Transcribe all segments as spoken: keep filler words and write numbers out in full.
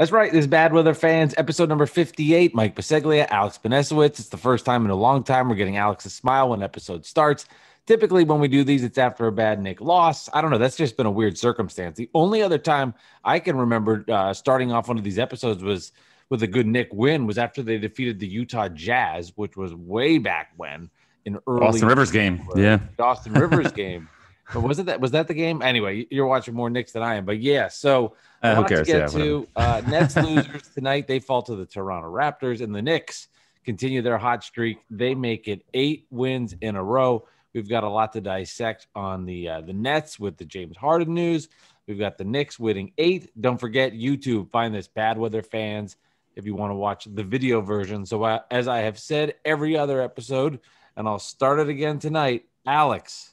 That's right. This is Bad Weather Fans, episode number fifty-eight. Mike Paseglia, Alex Benesowitz. It's the first time in a long time we're getting Alex a smile when episode starts. Typically, when we do these, it's after a bad Nick loss. I don't know. That's just been a weird circumstance. The only other time I can remember uh, starting off one of these episodes was with a good Nick win was after they defeated the Utah Jazz, which was way back when in early Austin Rivers game. Yeah. Austin Rivers game. But wasn't that was that the game? Anyway, you're watching more Knicks than I am. But yeah, so uh, who cares? To get yeah, to uh, Nets losers tonight. They fall to the Toronto Raptors, and the Knicks continue their hot streak. They make it eight wins in a row. We've got a lot to dissect on the uh, the Nets with the James Harden news. We've got the Knicks winning eight. Don't forget YouTube. Find this Bad Weather Fans if you want to watch the video version. So uh, as I have said every other episode, and I'll start it again tonight, Alex.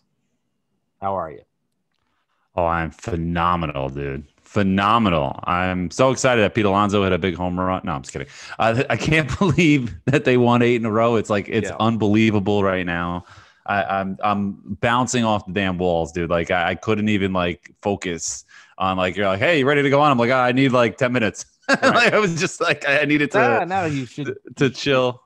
How are you? Oh, I'm phenomenal, dude. Phenomenal. I'm so excited that Pete Alonso hit a big home run. No, I'm just kidding. I, I can't believe that they won eight in a row. It's like, it's yeah. unbelievable right now. I, I'm I'm bouncing off the damn walls, dude. Like I, I couldn't even like focus on like, you're like, hey, you ready to go on? I'm like, oh, I need like ten minutes. Right. Like, I was just like, I needed to, ah, no, you should, to, to chill.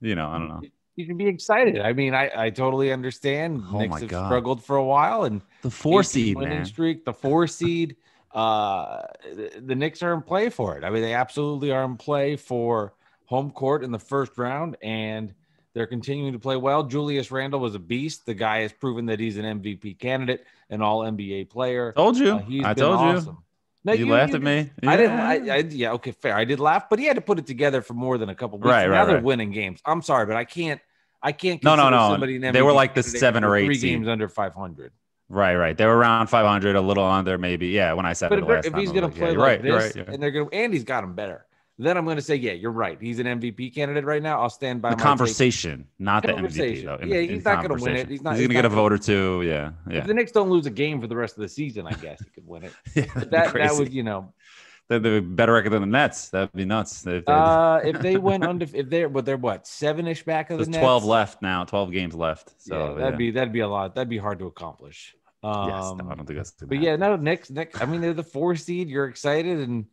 You know, I don't know. You can be excited. I mean, I, I totally understand. Oh, Knicks have God. struggled for a while, and the four seed winning streak, the four seed. Uh, the, the Knicks are in play for it. I mean, they absolutely are in play for home court in the first round, and they're continuing to play well. Julius Randle was a beast. The guy has proven that he's an M V P candidate, an All N B A player. Told you, uh, he's I been told awesome. you. Now, you, you laughed you, at me. Yeah. I didn't. I, I, yeah, okay, fair. I did laugh, but he had to put it together for more than a couple weeks. Right, now right, they're right. winning games. I'm sorry, but I can't. I can't. No, no, no. Somebody they were like the seven or eight three games under five hundred. Right, right. They were around five hundred, a little under maybe. Yeah, when I said but it if, last if time, he's going like, to play yeah, like right, this, right, yeah. and they're going, and he's got him better. Then I'm going to say, yeah, you're right. He's an M V P candidate right now. I'll stand by the my conversation, take. not the M V P. Though. In, yeah, he's not going to win it. He's not. He's, he's going to get a vote or two. Yeah, yeah. If the Knicks don't lose a game for the rest of the season, I guess he could win it. yeah, but that crazy. that would, you know, they're the better record than the Nets. That'd be nuts. If they, uh, if they went under, if they're, but they're what seven-ish back of the Nets. There's twelve left now. twelve games left. So yeah, that'd yeah. be that'd be a lot. That'd be hard to accomplish. Um, yes, no, I don't think that's. Too but bad. yeah, no, Knicks. Knicks. I mean, they're the four seed. You're excited and.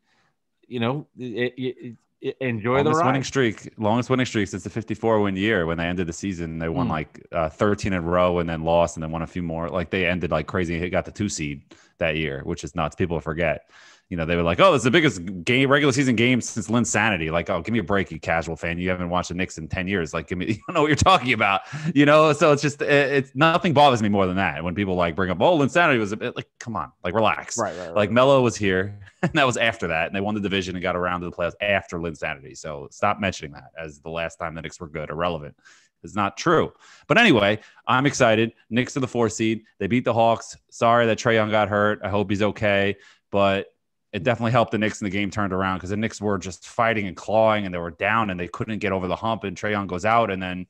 You know, it, it, it, enjoy longest the ride. Winning streak, longest winning streak since the fifty-four win year when they ended the season. They won mm. like uh, thirteen in a row and then lost and then won a few more. Like they ended like crazy. It got the two seed that year, which is nuts. People forget. You know, they were like, oh, it's the biggest game, regular season game since Linsanity. Like, oh, give me a break, you casual fan. You haven't watched the Knicks in ten years. Like, give me, you don't know what you're talking about. You know, so it's just, it, it's nothing bothers me more than that. When people like bring up, oh, Linsanity was a bit like, come on, like, relax. Right, right, right, like, right. Melo was here, and that was after that. And they won the division and got around to the playoffs after Linsanity. So stop mentioning that as the last time the Knicks were good or relevant. It's not true. But anyway, I'm excited. Knicks are the four seed. They beat the Hawks. Sorry that Trae Young got hurt. I hope he's okay. But it definitely helped the Knicks, and the game turned around because the Knicks were just fighting and clawing, and they were down, and they couldn't get over the hump. And Trae Young goes out, and then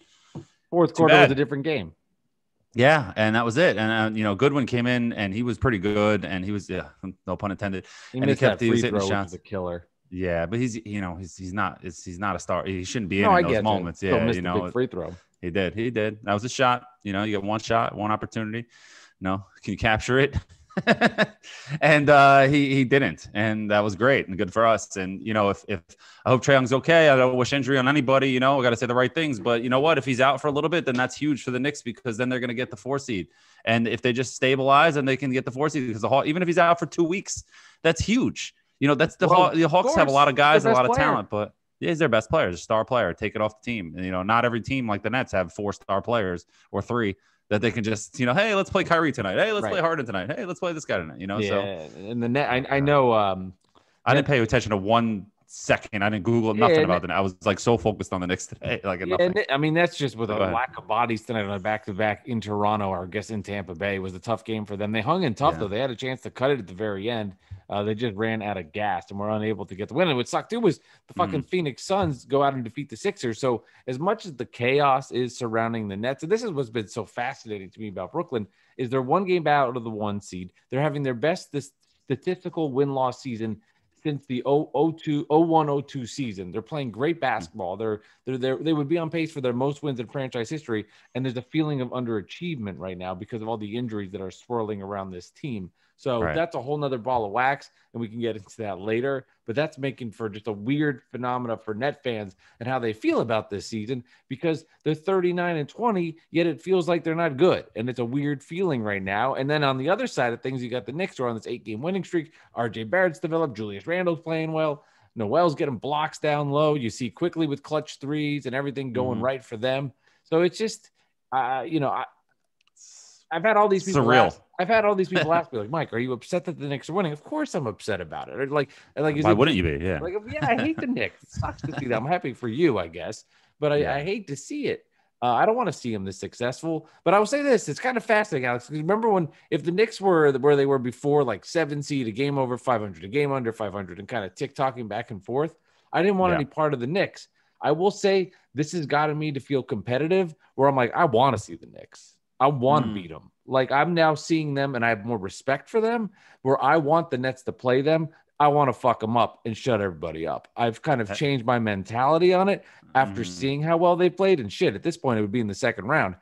fourth quarter was a different game. Yeah, and that was it. And uh, you know, Goodwin came in, and he was pretty good, and he was yeah, no pun intended. He and he kept that these hitting shots. A killer. Yeah, but he's you know he's he's not he's not a star. He shouldn't be no, in, in those moments. It. Yeah, you know, big free throw. He did. He did. That was a shot. You know, you get one shot, one opportunity. No, can you capture it? and uh, he he didn't, and that was great and good for us. And you know, if if I hope Trae Young's okay, I don't wish injury on anybody. You know, I got to say the right things. But you know what? If he's out for a little bit, then that's huge for the Knicks because then they're going to get the four seed. And if they just stabilize, and they can get the four seed because the Haw- even if he's out for two weeks, that's huge. You know, that's the well, Haw- the Hawks course, have a lot of guys, a lot of player. talent, but yeah, he's their best player, he's a star player. Take it off the team. And, you know, not every team like the Nets have four star players or three. That they can just, you know, hey, let's play Kyrie tonight. Hey, let's right. play Harden tonight. Hey, let's play this guy tonight. You know, yeah. so and the net, I, I know. Um, I didn't pay attention to one second. I didn't Google yeah, nothing about it. I was like so focused on the Knicks today. Like, yeah, and I mean, that's just with Go a ahead. lack of bodies tonight on a back-to-back in Toronto, or I guess in Tampa Bay, was a tough game for them. They hung in tough yeah. though. They had a chance to cut it at the very end. Uh, they just ran out of gas and were unable to get the win. And what sucked too was the fucking mm. Phoenix Suns go out and defeat the Sixers. So as much as the chaos is surrounding the Nets, and this is what's been so fascinating to me about Brooklyn, is they're one game out of the one seed. They're having their best this statistical win-loss season since the oh one oh two season. They're playing great basketball. They're, they're, they're, they would be on pace for their most wins in franchise history. And there's a feeling of underachievement right now because of all the injuries that are swirling around this team. So right. that's a whole nother ball of wax, and we can get into that later. But that's making for just a weird phenomena for Net fans and how they feel about this season, because they're thirty-nine and twenty, yet it feels like they're not good. And it's a weird feeling right now. And then on the other side of things, you got the Knicks who are on this eight game winning streak. R J Barrett's developed. Julius Randle's playing well. Noel's getting blocks down low. You see Quickley with clutch threes and everything going mm-hmm. right for them. So it's just, uh, you know, I, I've had all these people Surreal. ask, I've had all these people ask me, like, Mike, are you upset that the Knicks are winning? Of course I'm upset about it. Or like, like, is why it, wouldn't you be? Yeah. Like, yeah, I hate the Knicks. It sucks to see that. I'm happy for you, I guess, but I, yeah. I hate to see it. Uh, I don't want to see them this successful, but I will say this. It's kind of fascinating, Alex, because remember when, if the Knicks were where they were before, like seven seed, a game over five hundred, a game under five hundred, and kind of tick-tocking back and forth, I didn't want yeah. any part of the Knicks. I will say this has gotten me to feel competitive where I'm like, I want to see the Knicks. I want to mm. beat them. Like, I'm now seeing them and I have more respect for them where I want the Nets to play them. I want to fuck them up and shut everybody up. I've kind of changed my mentality on it after mm. seeing how well they played. And shit, at this point, it would be in the second round.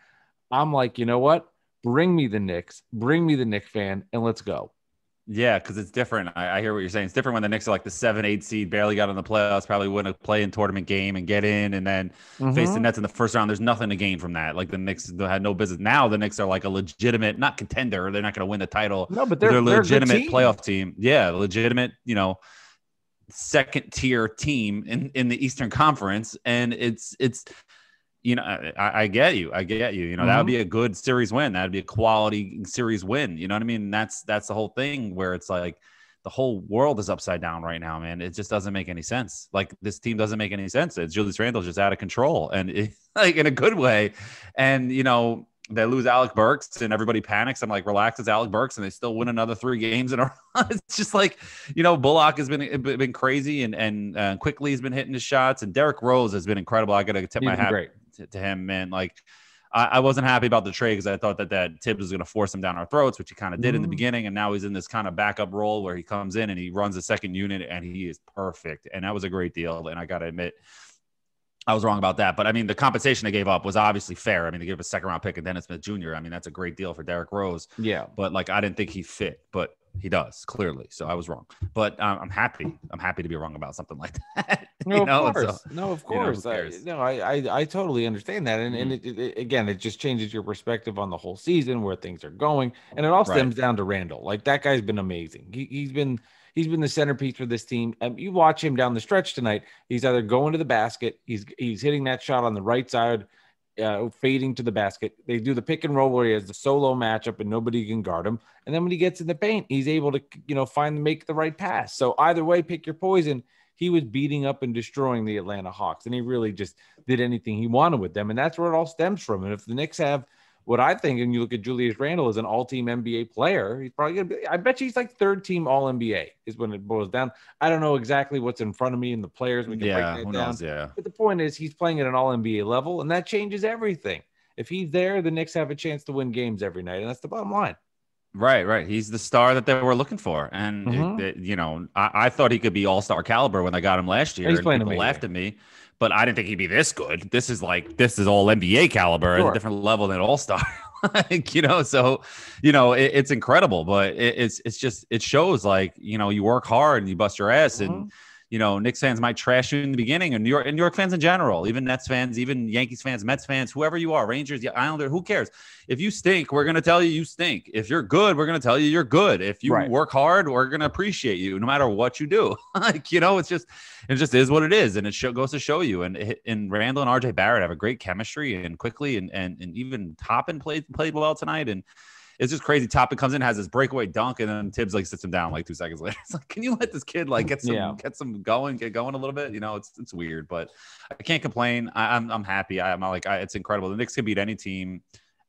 I'm like, you know what? Bring me the Knicks. Bring me the Knicks fan and let's go. Yeah, because it's different. I, I hear what you're saying. It's different when the Knicks are like the seven, eight seed, barely got in the playoffs, probably wouldn't play in tournament game and get in and then mm-hmm. face the Nets in the first round. There's nothing to gain from that. Like the Knicks had no business. Now the Knicks are like a legitimate, not contender. They're not going to win the title. No, but they're, they're a legitimate they're a playoff team. Yeah, legitimate, you know, second tier team in, in the Eastern Conference. And it's, it's, you know, I, I get you. I get you. You know, mm-hmm. that would be a good series win. That would be a quality series win. You know what I mean? That's that's the whole thing where it's like the whole world is upside down right now, man. It just doesn't make any sense. Like, this team doesn't make any sense. It's Julius Randle's just out of control, and it, like, in a good way. And, you know, they lose Alec Burks and everybody panics. I'm like, relax, it's Alec Burks, and they still win another three games in a row. It's just like, you know, Bullock has been been crazy, and and uh, Quickley has been hitting his shots, and Derrick Rose has been incredible. I got to tip He's my hat great. to him, man. Like, I, I wasn't happy about the trade because I thought that that Thibs was going to force him down our throats, which he kind of did mm. in the beginning, and now he's in this kind of backup role where he comes in and he runs the second unit, and he is perfect. And that was a great deal, and I got to admit, I was wrong about that. But I mean, the compensation they gave up was obviously fair. I mean, they gave a second round pick and Dennis Smith Junior I mean, that's a great deal for Derrick Rose. Yeah. But like, I didn't think he fit, but he does clearly. So I was wrong, but um, I'm happy. I'm happy to be wrong about something like that. No, you know? of course. So, no, of course. You know, I, no, I, I, I totally understand that. And, mm-hmm. and it, it, again, it just changes your perspective on the whole season, where things are going. And it all stems right. down to Randall. Like, that guy's been amazing. He, he's been, He's been the centerpiece for this team. Um, you watch him down the stretch tonight. He's either going to the basket. He's he's hitting that shot on the right side, uh, fading to the basket. They do the pick and roll where he has the solo matchup and nobody can guard him. And then when he gets in the paint, he's able to, you know, find make the right pass. So either way, pick your poison. He was beating up and destroying the Atlanta Hawks, and he really just did anything he wanted with them. And that's where it all stems from. And if the Knicks have what I think, and you look at Julius Randle as an all-team N B A player, he's probably going to be, I bet you he's like third-team all N B A is when it boils down. I don't know exactly what's in front of me and the players. We can yeah, break that down. Knows, yeah. But the point is, he's playing at an all N B A level, and that changes everything. If he's there, the Knicks have a chance to win games every night, and that's the bottom line. Right, right. He's the star that they were looking for. And, mm-hmm. it, it, you know, I, I thought he could be all-star caliber when I got him last year. He's playing and people laughed at me. But I didn't think he'd be this good. This is like, this is all N B A caliber, sure. at a different level than all-star. Like, you know, so, you know, it, it's incredible, but it, it's, it's just, it shows like, you know, you work hard and you bust your ass, mm-hmm. and, you know, Knicks fans might trash you in the beginning, and New York, and New York fans in general, even Nets fans, even Yankees fans, Mets fans, whoever you are, Rangers, Islander, who cares? If you stink, we're going to tell you you stink. If you're good, we're going to tell you you're good. If you right. work hard, we're going to appreciate you no matter what you do. Like, you know, it's just, it just is what it is. And it show, goes to show you. And and Randall and R J Barrett have a great chemistry, and Quickley and, and, and even Toppin played, played well tonight. And it's just crazy. Toppin comes in, has this breakaway dunk, and then Thibs like sits him down like two seconds later. It's like, can you let this kid like get some yeah. get some going, get going a little bit? You know, it's it's weird, but I can't complain. I, I'm I'm happy. I, I'm like I, it's incredible. The Knicks can beat any team,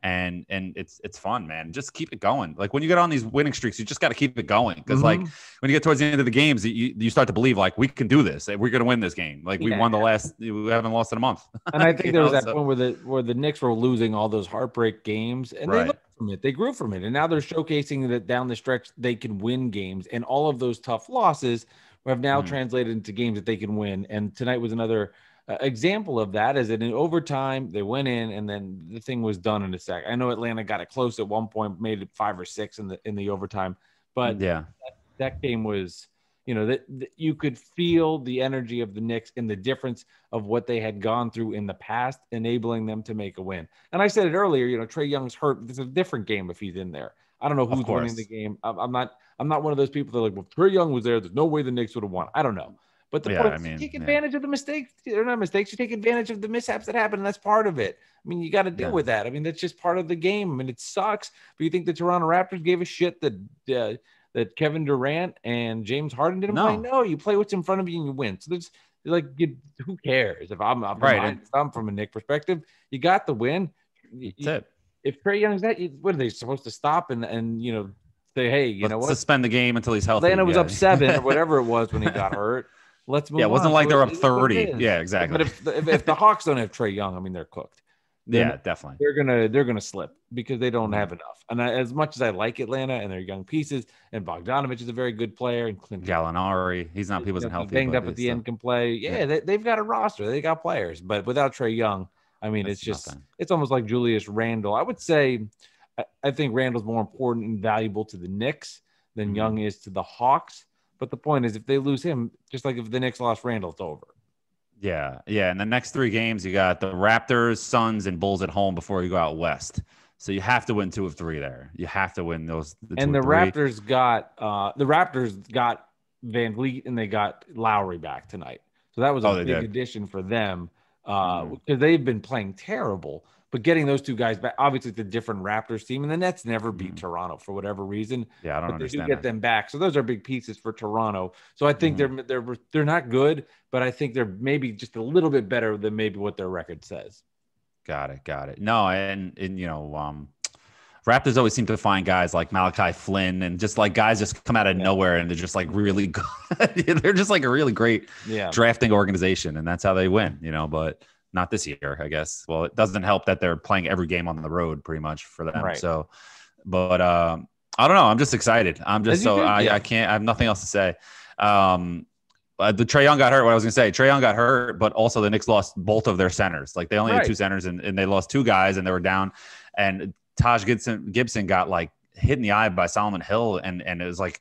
and and it's it's fun, man. Just keep it going. Like, when you get on these winning streaks, you just got to keep it going, because mm-hmm. like when you get towards the end of the games, you you start to believe like, we can do this. We're gonna win this game. Like, we yeah. won the last. We haven't lost in a month. And I think there was know, that so. point where the where the Knicks were losing all those heartbreak games, and right. they. Looked- it they grew from it, and now they're showcasing that down the stretch they can win games, and all of those tough losses have now mm. translated into games that they can win. And tonight was another uh, example of that, as that in overtime they went in, and then the thing was done in a sec. I know Atlanta got it close at one point, made it five or six in the in the overtime, But yeah, that, that game was, you know, that, that you could feel the energy of the Knicks and the difference of what they had gone through in the past, enabling them to make a win. And I said it earlier, you know, Trae Young's hurt. It's a different game if he's in there. I don't know who's winning the game. I'm, I'm not. I'm not one of those people that are like, well, if Trae Young was there, there's no way the Knicks would have won. I don't know. But the yeah, point is, I mean, you take advantage yeah. of the mistakes. They're not mistakes. You take advantage of the mishaps that happen, and that's part of it. I mean, you got to deal yeah. with that. I mean, that's just part of the game. I mean, it sucks. But you think the Toronto Raptors gave a shit that uh, that Kevin Durant and James Harden didn't no. play? No, you play what's in front of you and you win. So there's like, you, who cares? If I'm, I'm, right. I'm, I'm from a Knicks perspective, you got the win. That's you, it. If Trae Young's that, what are they supposed to stop and and you know say, hey, you Let's know what? Suspend the game until he's healthy. Atlanta was yeah. up seven or whatever it was when he got hurt. Let's move. Yeah, it wasn't on. like they're up thirty. Yeah, exactly. But if, if if the Hawks don't have Trae Young, I mean, they're cooked. Then yeah, definitely. They're gonna they're gonna slip because they don't have enough. And I, as much as I like Atlanta and their young pieces, and Bogdanović is a very good player, and Clint Gallinari, he's not he wasn't healthy, banged up at the so. end, can play. Yeah, yeah. They, they've got a roster, they got players, but without Trae Young, I mean, That's it's just nothing. It's almost like Julius Randle. I would say, I, I think Randle's more important and valuable to the Knicks than mm-hmm. Young is to the Hawks. But the point is, if they lose him, just like if the Knicks lost Randle, it's over. Yeah, yeah. And the next three games, you got the Raptors, Suns, and Bulls at home before you go out west. So you have to win two of three there. You have to win those. The and the Raptors got uh, the Raptors got Van Vliet and they got Lowry back tonight. So that was a oh, big addition for them because uh, mm-hmm. they've been playing terrible. But getting those two guys back, obviously it's a different Raptors team, and the Nets never beat mm-hmm. Toronto for whatever reason. Yeah, I don't but understand. They do get that. them back, so those are big pieces for Toronto. So I think mm-hmm. they're they're they're not good, but I think they're maybe just a little bit better than maybe what their record says. Got it, got it. No, and and you know, um, Raptors always seem to find guys like Malachi Flynn and just like guys just come out of yeah. nowhere and they're just like really good. They're just like a really great yeah. drafting organization, and that's how they win. You know, but. Not this year, I guess. Well, it doesn't help that they're playing every game on the road pretty much for them. Right. So, but um, I don't know. I'm just excited. I'm just so I, yeah. I can't, I have nothing else to say. Um, the Trae Young got hurt. What I was going to say, Trae Young got hurt, but also the Knicks lost both of their centers. Like they only right. had two centers and, and they lost two guys and they were down. And Taj Gibson, Gibson got like hit in the eye by Solomon Hill and, and it was like,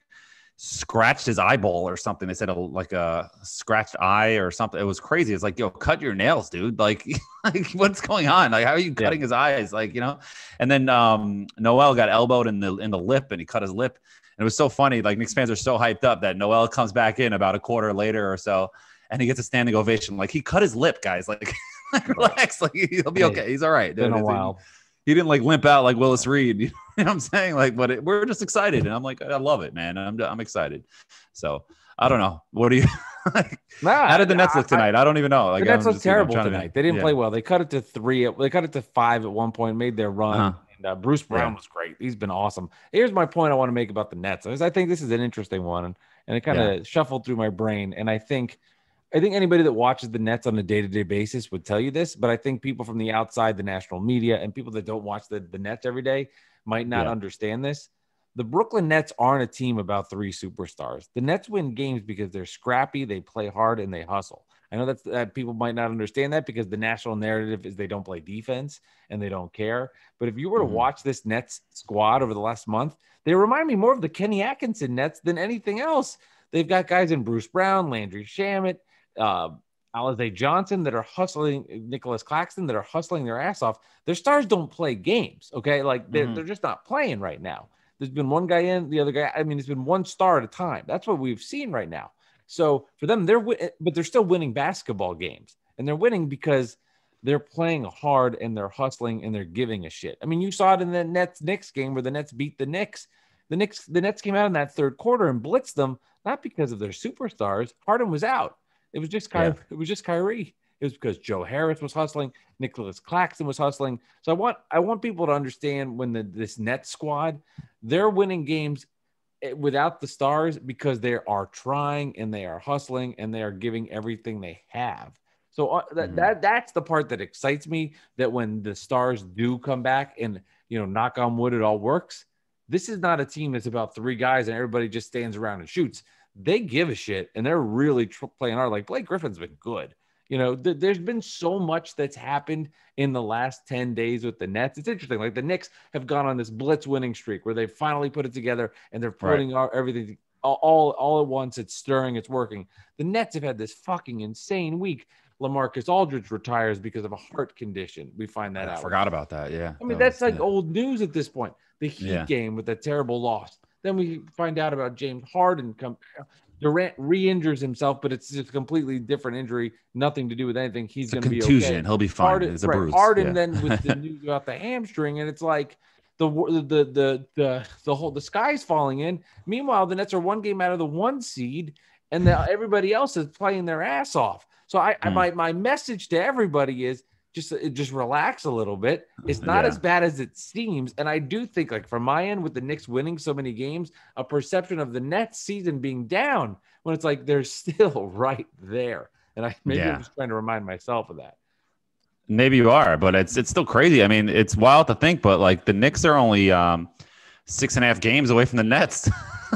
scratched his eyeball or something. They said a, like a scratched eye or something. It was crazy. It's like, yo, cut your nails, dude. Like, like what's going on? Like, how are you cutting yeah. his eyes? Like, you know. And then um, Noel got elbowed in the in the lip, and he cut his lip. And it was so funny. Like, Knicks fans are so hyped up that Noel comes back in about a quarter later or so, and he gets a standing ovation. Like, he cut his lip, guys. Like, relax. Like, he'll be okay. He's all right. Dude. It's been a while. He didn't like limp out like Willis Reed. You know what I'm saying? Like, but it, we're just excited. And I'm like, I love it, man. I'm I'm excited. So I don't know. What do you, like, nah, how did the Nets I, look tonight? I, I don't even know. Like, the Nets looked terrible you know, tonight. To, they didn't yeah. play well. They cut it to three. They cut it to five at one point, made their run. Uh-huh. And uh, Bruce Brown yeah. was great. He's been awesome. Here's my point I want to make about the Nets. I think this is an interesting one. And it kind of yeah. shuffled through my brain. And I think, I think anybody that watches the Nets on a day-to-day basis would tell you this, but I think people from the outside, the national media, and people that don't watch the, the Nets every day might not yeah. understand this. The Brooklyn Nets aren't a team about three superstars. The Nets win games because they're scrappy, they play hard, and they hustle. I know that's, that people might not understand that because the national narrative is they don't play defense and they don't care. But if you were to mm-hmm. watch this Nets squad over the last month, they remind me more of the Kenny Atkinson Nets than anything else. They've got guys in Bruce Brown, Landry Shamet, Uh, Alize Johnson that are hustling, Nicholas Claxton that are hustling their ass off. Their stars don't play games, okay? Like they're, mm-hmm. they're just not playing right now. There's been one guy in, the other guy. I mean, it's been one star at a time. That's what we've seen right now. So for them, they're win- but they're still winning basketball games, and they're winning because they're playing hard and they're hustling and they're giving a shit. I mean, you saw it in the Nets Knicks game where the Nets beat the Knicks. The Knicks, the Nets came out in that third quarter and blitzed them, not because of their superstars. Harden was out. It was just Kyrie. Yeah. It was just Kyrie. It was because Joe Harris was hustling, Nicholas Claxton was hustling. So I want I want people to understand when the this Nets squad, they're winning games without the stars because they are trying and they are hustling and they are giving everything they have. So uh, that, mm-hmm. that that's the part that excites me. That when the stars do come back and you know, knock on wood, it all works. This is not a team that's about three guys and everybody just stands around and shoots. They give a shit, and they're really tr- playing hard. Like, Blake Griffin's been good. You know, th- there's been so much that's happened in the last ten days with the Nets. It's interesting. Like the Knicks have gone on this blitz winning streak where they finally put it together and they're putting right. everything all, all, all at once. It's stirring. It's working. The Nets have had this fucking insane week. LaMarcus Aldridge retires because of a heart condition. We find that I out. I forgot about that. Yeah. I mean, that that's was, like yeah. old news at this point. The Heat yeah. game with that terrible loss. Then we find out about James Harden. Come, Durant re-injures himself, but it's just a completely different injury. Nothing to do with anything. He's going to be okay. He'll be fine. Harden, it's a right. bruise. Harden yeah. then with the news about the hamstring, and it's like the the the the the whole the sky's falling in. Meanwhile, the Nets are one game out of the one seed, and the, everybody else is playing their ass off. So I, mm. I my my message to everybody is just just relax a little bit. It's not yeah. as bad as it seems. And I do think, like, from my end, with the Knicks winning so many games, a perception of the Nets season being down when it's like they're still right there. And I maybe yeah. I'm just trying to remind myself of that. Maybe you are, but it's it's still crazy. I mean, it's wild to think, but like the Knicks are only um, six and a half games away from the Nets.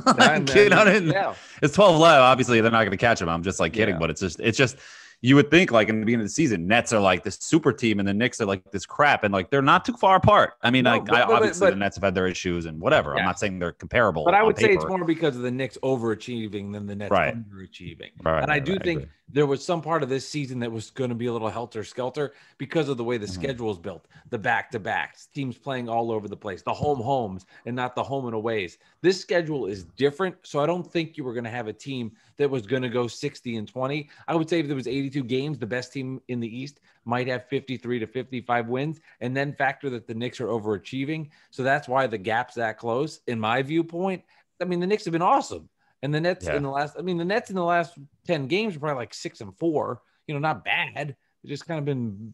I'm kidding. I mean, yeah. It's twelve low. Obviously, they're not going to catch them. I'm just like kidding, yeah. but it's just it's just. You would think, like, in the beginning of the season, Nets are like this super team and the Knicks are like this crap. And, like, they're not too far apart. I mean, no, like, but, I, but, obviously but, the Nets have had their issues and whatever. Yeah. I'm not saying they're comparable. But I would say it's more because of the Knicks overachieving than the Nets right. underachieving. Right, and I right, do right, think I there was some part of this season that was going to be a little helter-skelter because of the way the mm-hmm. schedule is built, the back-to-backs, teams playing all over the place, the home-homes and not the home-and-aways. This schedule is different, so I don't think you were going to have a team that was going to go sixty and twenty. I would say if there was eighty-two games, the best team in the East might have fifty-three to fifty-five wins, and then factor that the Knicks are overachieving. So that's why the gap's that close, in my viewpoint. I mean, the Knicks have been awesome, and the Nets yeah. in the last—I mean, the Nets in the last ten games were probably like six and four. You know, not bad. They've just kind of been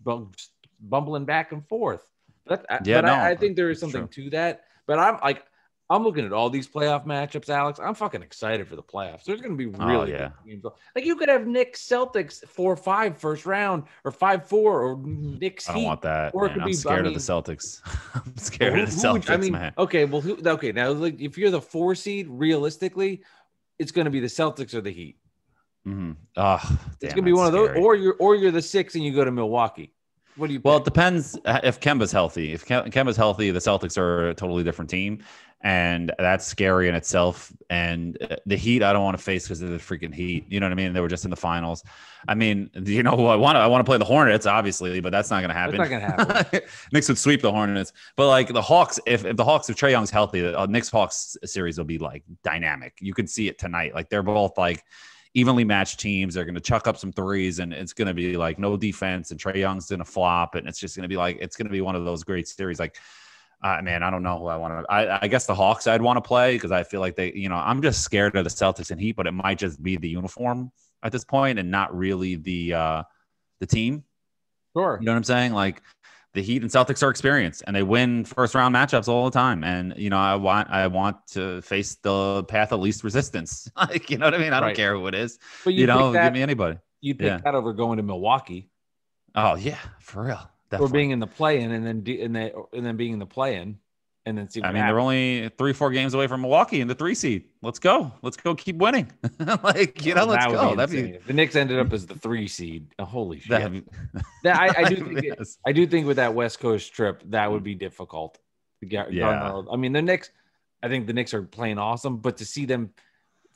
bumbling back and forth. But, yeah, but no, I, I think there is something true. to that. But I'm like. I'm looking at all these playoff matchups, Alex. I'm fucking excited for the playoffs. There's going to be really oh, yeah. good games. Like, you could have Knicks Celtics four five first round or five four or Knicks Heat. I don't want that. Or it could I'm be, scared I mean, of the Celtics. I'm scared who, of the Celtics, I mean, man. Okay, well, who, okay. Now, like, if you're the four seed, realistically, it's going to be the Celtics or the Heat. Mm-hmm. Oh, damn, it's going to be one scary. of those. Or you're, or you're the six and you go to Milwaukee. What do you well, pick? It depends if Kemba's healthy. If Kemba's healthy, the Celtics are a totally different team. And that's scary in itself. And the Heat, I don't want to face because of the freaking Heat. You know what I mean? They were just in the finals. I mean, you know, I want to, I want to play the Hornets, obviously, but that's not going to happen. That's not going to happen. Knicks would sweep the Hornets. But, like, the Hawks, if, if the Hawks, if Trae Young's healthy, the uh, Knicks-Hawks series will be, like, dynamic. You can see it tonight. Like, they're both, like, evenly matched teams. They're going to chuck up some threes, and it's going to be, like, no defense, and Trae Young's going to flop, and it's just going to be, like, it's going to be one of those great series. Like, Uh, man, I don't know who I want to. I, I guess the Hawks I'd want to play because I feel like they, you know, I'm just scared of the Celtics and Heat, but it might just be the uniform at this point and not really the uh, the team. Sure, you know what I'm saying? Like the Heat and Celtics are experienced and they win first round matchups all the time. And you know, I want I want to face the path of least resistance. Like, you know what I mean? I don't right. care who it is. But you, you know, that, give me anybody. You pick yeah. that over going to Milwaukee. Oh yeah, for real. Definitely. Or being in the play-in and then de- and, they, and then being in the play-in and then see. What I mean, happens. They're only three, four games away from Milwaukee in the three seed. Let's go. Let's go. Keep winning. Like, you know, well, let's that go. Be That'd be... The Knicks ended up as the three seed. Oh, holy shit. Be... that, I, I, do think it, I do think with that West Coast trip, that would be difficult. To get, yeah. I mean, the Knicks, I think the Knicks are playing awesome, but to see them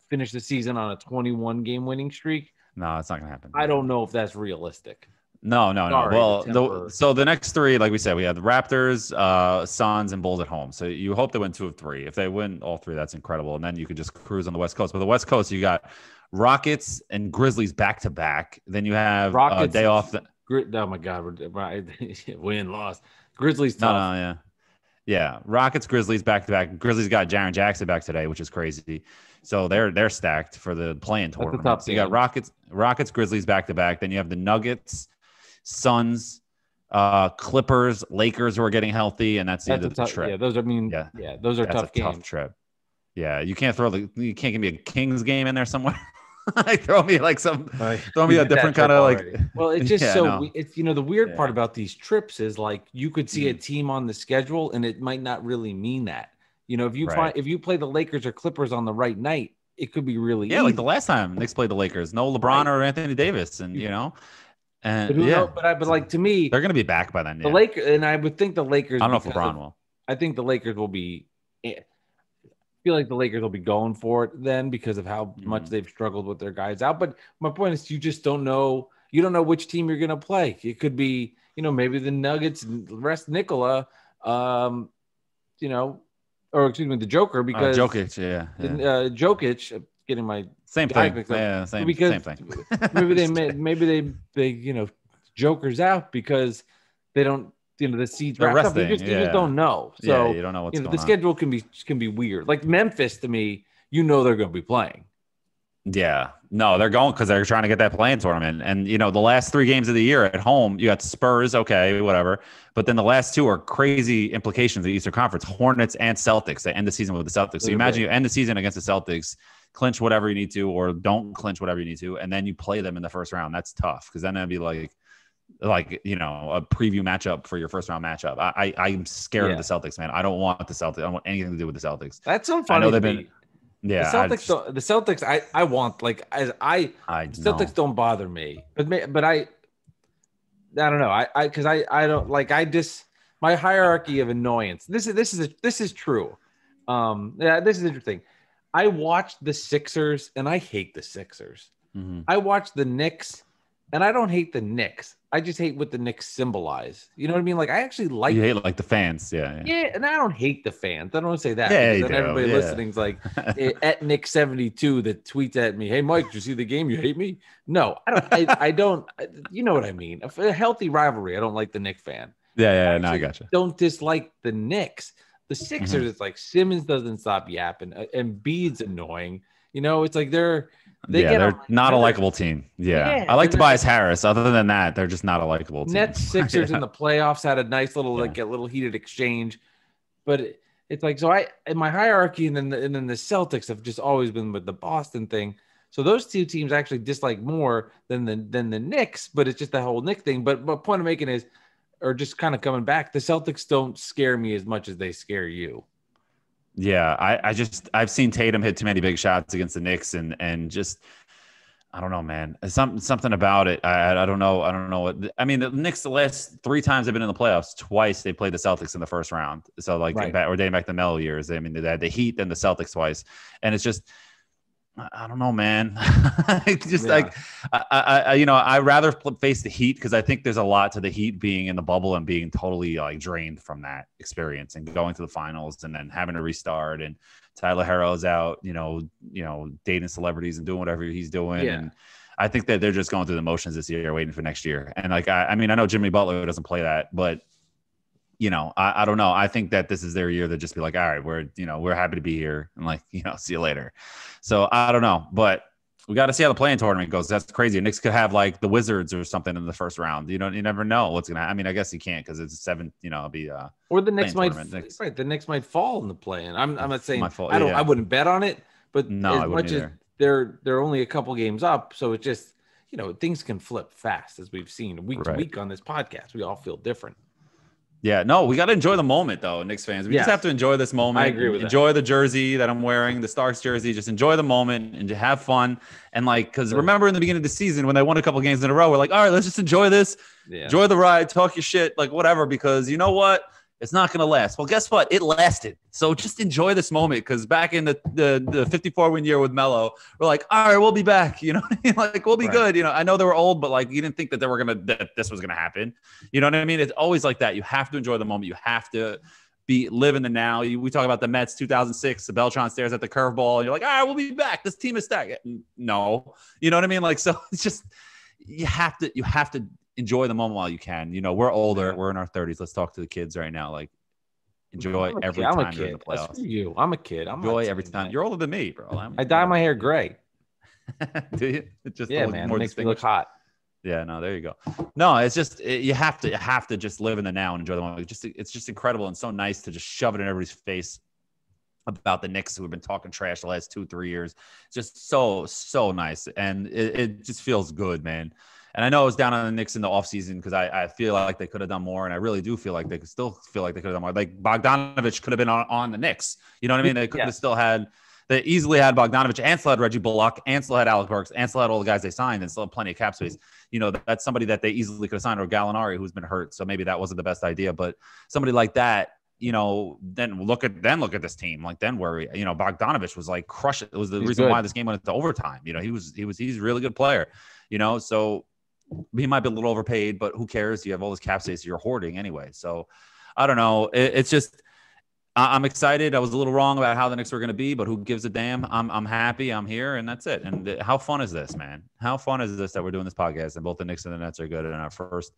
finish the season on a twenty-one game winning streak. No, it's not going to happen. I don't know if that's realistic. No, no, Sorry, no. Well, the, so the next three, like we said, we have the Raptors, uh, Suns, and Bulls at home. So you hope they win two of three. If they win all three, that's incredible. And then you could just cruise on the West Coast. But the West Coast, you got Rockets and Grizzlies back-to-back. Then you have Rockets, uh, day off. The, oh, my God. Win, loss. Grizzlies tough. No, no, yeah. Yeah, Rockets, Grizzlies back-to-back. Grizzlies got Jaren Jackson back today, which is crazy. So they're they're stacked for the play-in tournament. So you got Rockets, Rockets, Grizzlies back-to-back. Then you have the Nuggets, Suns, uh, Clippers, Lakers who are getting healthy, and that's the that's end of the tough, trip. Yeah, those are, I mean, yeah, yeah those are that's tough a games. Tough trip. Yeah, you can't throw the you can't give me a Kings game in there somewhere. Like throw me like some uh, throw me a different kind of like. Well, it's just yeah, so no. it's you know the weird yeah. part about these trips is like you could see mm-hmm. a team on the schedule and it might not really mean that. You know, if you right. find if you play the Lakers or Clippers on the right night, it could be really yeah. easy. Like the last time Knicks played the Lakers, no LeBron right. or Anthony Davis, and you know. And but yeah, knows, but I, but like to me, they're going to be back by then. The yeah. Lakers, and I would think the Lakers. I don't know if LeBron of, will. I think the Lakers will be. I feel like the Lakers will be going for it then because of how mm. much they've struggled with their guys out. But my point is, you just don't know. You don't know which team you're going to play. It could be, you know, maybe the Nuggets rest Nikola, um, you know, or excuse me, the Joker because uh, Jokic, yeah, yeah. The, uh, Jokic. Getting my same thing, up. yeah, same, because same thing. maybe they, may, maybe they, they, you know, Joker's out because they don't, you know, the seeds wrapped up. You just, yeah. you just don't know. So yeah, you don't know what's you know, going the on. Schedule can be can be weird. Like Memphis, to me, you know, they're going to be playing. Yeah, no, they're going because they're trying to get that play-in tournament. And you know, the last three games of the year at home, you got Spurs, okay, whatever. But then the last two are crazy implications of the Eastern Conference: Hornets and Celtics. They end the season with the Celtics. So you imagine you end the season against the Celtics. Clinch whatever you need to, or don't clinch whatever you need to, and then you play them in the first round. That's tough because then that'd be like, like you know, a preview matchup for your first round matchup. I, I I'm scared yeah. of the Celtics, man. I don't want the Celtics. I don't want anything to do with the Celtics. That's so funny. I know they've been. Yeah, the Celtics. I just, don't, the Celtics. I I want like as I. I Celtics know. Don't bother me, but but I. I don't know. I I because I I don't like I just my hierarchy of annoyance. This is this is a, this is true. Um, yeah, this is interesting. I watched the Sixers, and I hate the Sixers. Mm-hmm. I watched the Knicks, and I don't hate the Knicks. I just hate what the Knicks symbolize. You know what I mean? Like, I actually like... You hate, like, the fans, yeah. Yeah, yeah and I don't hate the fans. I don't want to say that. Yeah, because then everybody yeah. listening's like, at Nick seventy-two that tweets at me, hey, Mike, did you see the game? You hate me? No, I don't. I, I don't... I, you know what I mean. A healthy rivalry. I don't like the Knicks fan. Yeah, yeah, no, I gotcha. Don't dislike the Knicks. The Sixers, mm-hmm. it's like Simmons doesn't stop yapping, and Bede's annoying. You know, it's like they're they yeah, get they're on, not they're, a likable team. Yeah, yeah I like Tobias Harris. Other than that, they're just not a likable team. Nets Sixers yeah. in the playoffs had a nice little yeah. like a little heated exchange, but it, it's like so I in my hierarchy, and then the, and then the Celtics have just always been with the Boston thing. So those two teams actually dislike more than the than the Knicks, but it's just the whole Knicks thing. But my point I'm making is. Or just kind of coming back, the Celtics don't scare me as much as they scare you. Yeah, I, I just I've seen Tatum hit too many big shots against the Knicks, and and just I don't know, man. Something something about it. I I don't know. I don't know what. I mean, the Knicks the last three times they've been in the playoffs, twice they played the Celtics in the first round. So like right. back, or dating back to the Melo years. I mean, they had the Heat and the Celtics twice, and it's just. I don't know, man. just yeah. like, I, I, you know, I rather face the Heat because I think there's a lot to the Heat being in the bubble and being totally like drained from that experience and going to the finals and then having to restart and Tyler Hero's out, you know, you know, dating celebrities and doing whatever he's doing. Yeah. And I think that they're just going through the motions this year, waiting for next year. And like, I, I mean, I know Jimmy Butler doesn't play that, but. You know, I, I don't know. I think that this is their year to just be like, all right, we're, you know, we're happy to be here and like, you know, see you later. So I don't know, but we got to see how the play-in tournament goes. That's crazy. Knicks could have like the Wizards or something in the first round. You know, you never know what's going to happen. I mean, I guess you can't because it's seven, you know, it'll be uh or the Knicks might, Knicks. Right. The Knicks might fall in the play-in. I'm, I'm not saying, my fault. I don't, yeah. I wouldn't bet on it, but no, as much either. As they're, they're only a couple games up. So it just, you know, things can flip fast as we've seen week right. to week on this podcast. We all feel different. Yeah, no, we got to enjoy the moment, though, Knicks fans. We yes. just have to enjoy this moment. I agree with enjoy that. Enjoy the jersey that I'm wearing, the Starks jersey. Just enjoy the moment and have fun. And, like, because sure. remember in the beginning of the season when they won a couple games in a row, we're like, all right, let's just enjoy this. Yeah. Enjoy the ride. Talk your shit. Like, whatever, because you know what? It's not going to last. Well, guess what? It lasted. So just enjoy this moment because back in the the fifty-four win year with Melo, we're like, all right, we'll be back. You know what I mean? Like, we'll be right. good. You know, I know they were old, but, like, you didn't think that they were going to – this was going to happen. You know what I mean? It's always like that. You have to enjoy the moment. You have to be live in the now. You, we talk about the Mets two thousand six, the Beltran stares at the curveball, and you're like, all right, we'll be back. This team is stacked. No. You know what I mean? Like, so it's just – you have to – you have to – enjoy the moment while you can. You know, we're older. We're in our thirties. Let's talk to the kids right now. Like, enjoy I'm every kid. time I'm a you're in the playoffs. You. I'm a kid. I'm enjoy every time. You're older than me, bro. I'm I dye my hair gray. Do you? It just yeah, man. More it makes me look hot. Yeah, no, there you go. No, it's just it, you have to you have to just live in the now and enjoy the moment. It's just it's just incredible and so nice to just shove it in everybody's face about the Knicks who have been talking trash the last two three years. It's just so so nice and it, it just feels good, man. And I know I was down on the Knicks in the offseason because I, I feel like they could have done more. And I really do feel like they could still feel like they could have done more. Like Bogdanović could have been on, on the Knicks. You know what I mean? They could yeah. have still had They easily had Bogdanović and still had Reggie Bullock and still had Alec Burks and still had all the guys they signed and still had plenty of cap space. You know, that's somebody that they easily could have signed, or Gallinari, who's been hurt. So maybe that wasn't the best idea, but somebody like that, you know, then look at, then look at this team. Like then where, you know, Bogdanović was like crushing. It was the he's reason good. why this game went into overtime. You know, he was, he was, he's a really good player, you know, so he might be a little overpaid, but who cares? You have all this cap space you're hoarding anyway. So I don't know. It, it's just, I'm excited. I was a little wrong about how the Knicks were going to be, but who gives a damn? I'm I'm happy. I'm here, and that's it. And th- how fun is this, man? How fun is this that we're doing this podcast, and both the Knicks and the Nets are good in our first.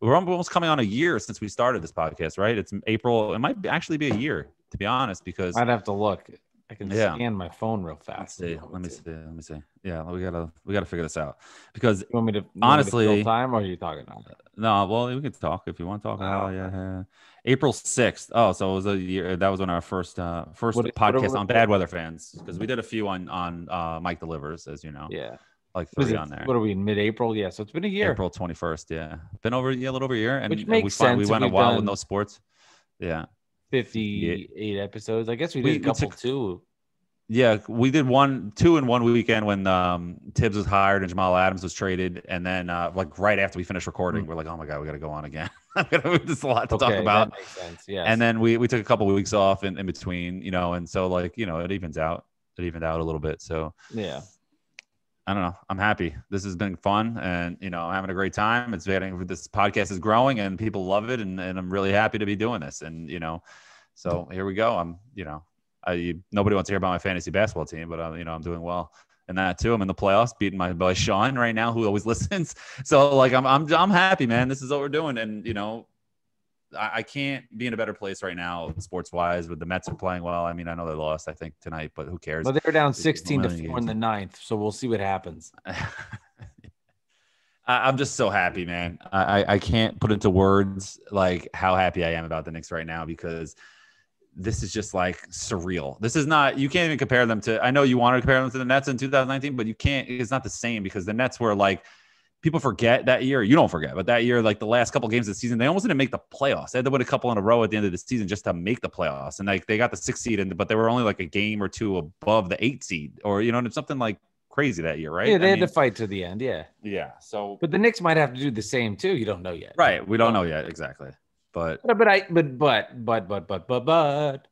We're almost coming on a year since we started this podcast, right? It's April. It might actually be a year, to be honest, because I'd have to look. I can yeah. scan my phone real fast. Let me see. Let me see. Let me see. Yeah, we gotta we gotta figure this out, because you want me to you honestly me to fill time, or are you talking now? No, well, we can talk if you want to talk. Oh, yeah, yeah. April sixth. Oh, so it was a year. That was when our first uh, first what, podcast what on Bad Weather Fans, because we did a few on on uh, Mike Delivers, as you know. Yeah, like three it, on there. What are we in mid-April? Yeah, so it's been a year. April twenty-first. Yeah, been over yeah, a little over a year, and which makes we sense finally, we went a while with no sports. Yeah. fifty-eight episodes. I guess we did we, a couple took, too. Yeah, we did one, two in one weekend when um, Thibs was hired and Jamal Adams was traded. And then uh, like right after we finished recording, mm-hmm. we're like, oh my God, we got to go on again. There's a lot to okay, talk about. That makes sense. Yes. And then we, we took a couple of weeks off in, in between, you know, and so like, you know, it evens out. It evened out a little bit. So yeah. I don't know. I'm happy. This has been fun, and you know, I'm having a great time. It's getting this podcast is growing, and people love it, and, and I'm really happy to be doing this. And you know, so here we go. I'm, you know, I you, nobody wants to hear about my fantasy basketball team, but I'm, you know, I'm doing well in that too. I'm in the playoffs, beating my boy Sean right now, who always listens. So like, I'm I'm I'm happy, man. This is what we're doing, and you know, I, I can't be in a better place right now, sports wise. But the Mets are playing well. I mean, I know they lost, I think, tonight, but who cares? Well, they were down sixteen to four in the ninth, so we'll see what happens. I'm just so happy, man. I, I can't put into words like how happy I am about the Knicks right now, because this is just like surreal. This is not, you can't even compare them to, I know you want to compare them to the Nets in two thousand nineteen, but you can't, it's not the same, because the Nets were like, people forget that year. You don't forget, but that year, like the last couple games of the season, they almost didn't make the playoffs. They had to win a couple in a row at the end of the season just to make the playoffs. And like they got the sixth seed, and but they were only like a game or two above the eighth seed, or you know, and it's something like crazy that year, right? Yeah, they I had mean, to fight to the end. Yeah, yeah. So, but the Knicks might have to do the same too. You don't know yet, right? We don't know yet exactly, but but, but I but but but but but but but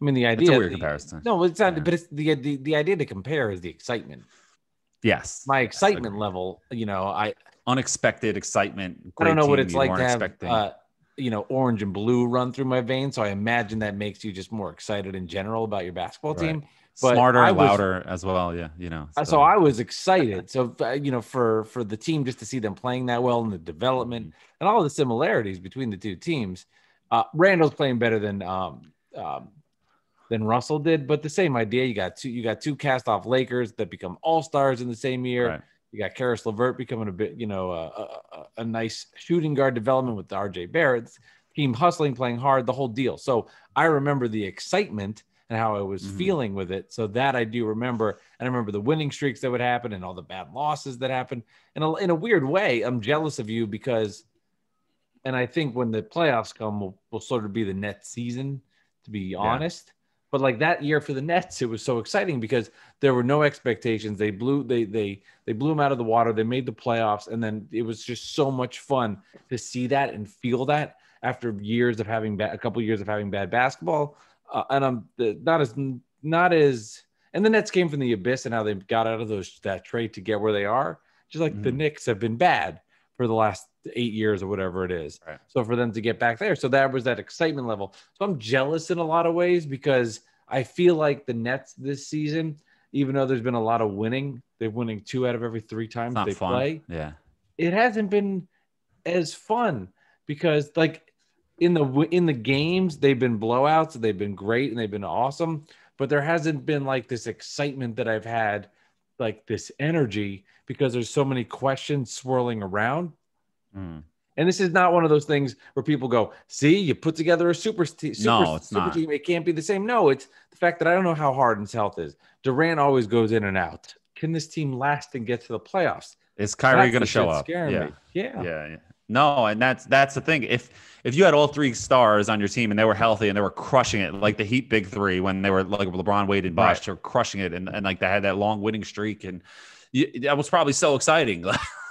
I mean, the idea. It's a weird the, comparison. No, it's not. Yeah. But it's the, the the idea to compare is the excitement. Yes, my excitement yes, level, you know, I unexpected excitement. I don't know what it's like to have, uh, you know, orange and blue run through my veins. So I imagine that makes you just more excited in general about your basketball right. team, but smarter, I louder was, as well. Yeah, you know. So, so I was excited. So you know, for for the team just to see them playing that well, and the development and all the similarities between the two teams. Uh, Randall's playing better than um, um than Russell did, but the same idea. You got two, you got two cast-off Lakers that become all-stars in the same year. Right. You got Karis LeVert becoming a bit, you know, a, a, a nice shooting guard development with the R J Barrett's team hustling, playing hard, the whole deal. So I remember the excitement and how I was mm-hmm. feeling with it. So that I do remember, and I remember the winning streaks that would happen and all the bad losses that happened. And in, in a weird way, I'm jealous of you because, and I think when the playoffs come, will will sort of be the Nets season, to be yeah. honest. But like that year for the Nets, it was so exciting because there were no expectations. They blew, they they they blew them out of the water. They made the playoffs, and then it was just so much fun to see that and feel that after years of having ba- a couple years of having bad basketball. Uh, and I'm not as not as and the Nets came from the abyss, and how they got out of those that trade to get where they are. Just like mm-hmm. the Knicks have been bad for the last eight years or whatever it is. Right. So for them to get back there. So that was that excitement level. So I'm jealous in a lot of ways because I feel like the Nets this season, even though there's been a lot of winning, they're winning two out of every three times they fun. play. Yeah. It hasn't been as fun because like in the, in the games, they've been blowouts. They've been great and they've been awesome, but there hasn't been like this excitement that I've had, like this energy, because there's so many questions swirling around. Mm. And this is not one of those things where people go, see, you put together a super, te- super, no, it's super not. team. It can't be the same. No, it's the fact that I don't know how Harden's health is. Durant always goes in and out. Can this team last and get to the playoffs? Is Kyrie going to show up? Yeah. yeah. Yeah. Yeah. No, and that's that's the thing. If if you had all three stars on your team and they were healthy and they were crushing it, like the Heat big three when they were like LeBron, Wade, and Bosh, they were crushing it, and, and like they had that long winning streak, and you, that was probably so exciting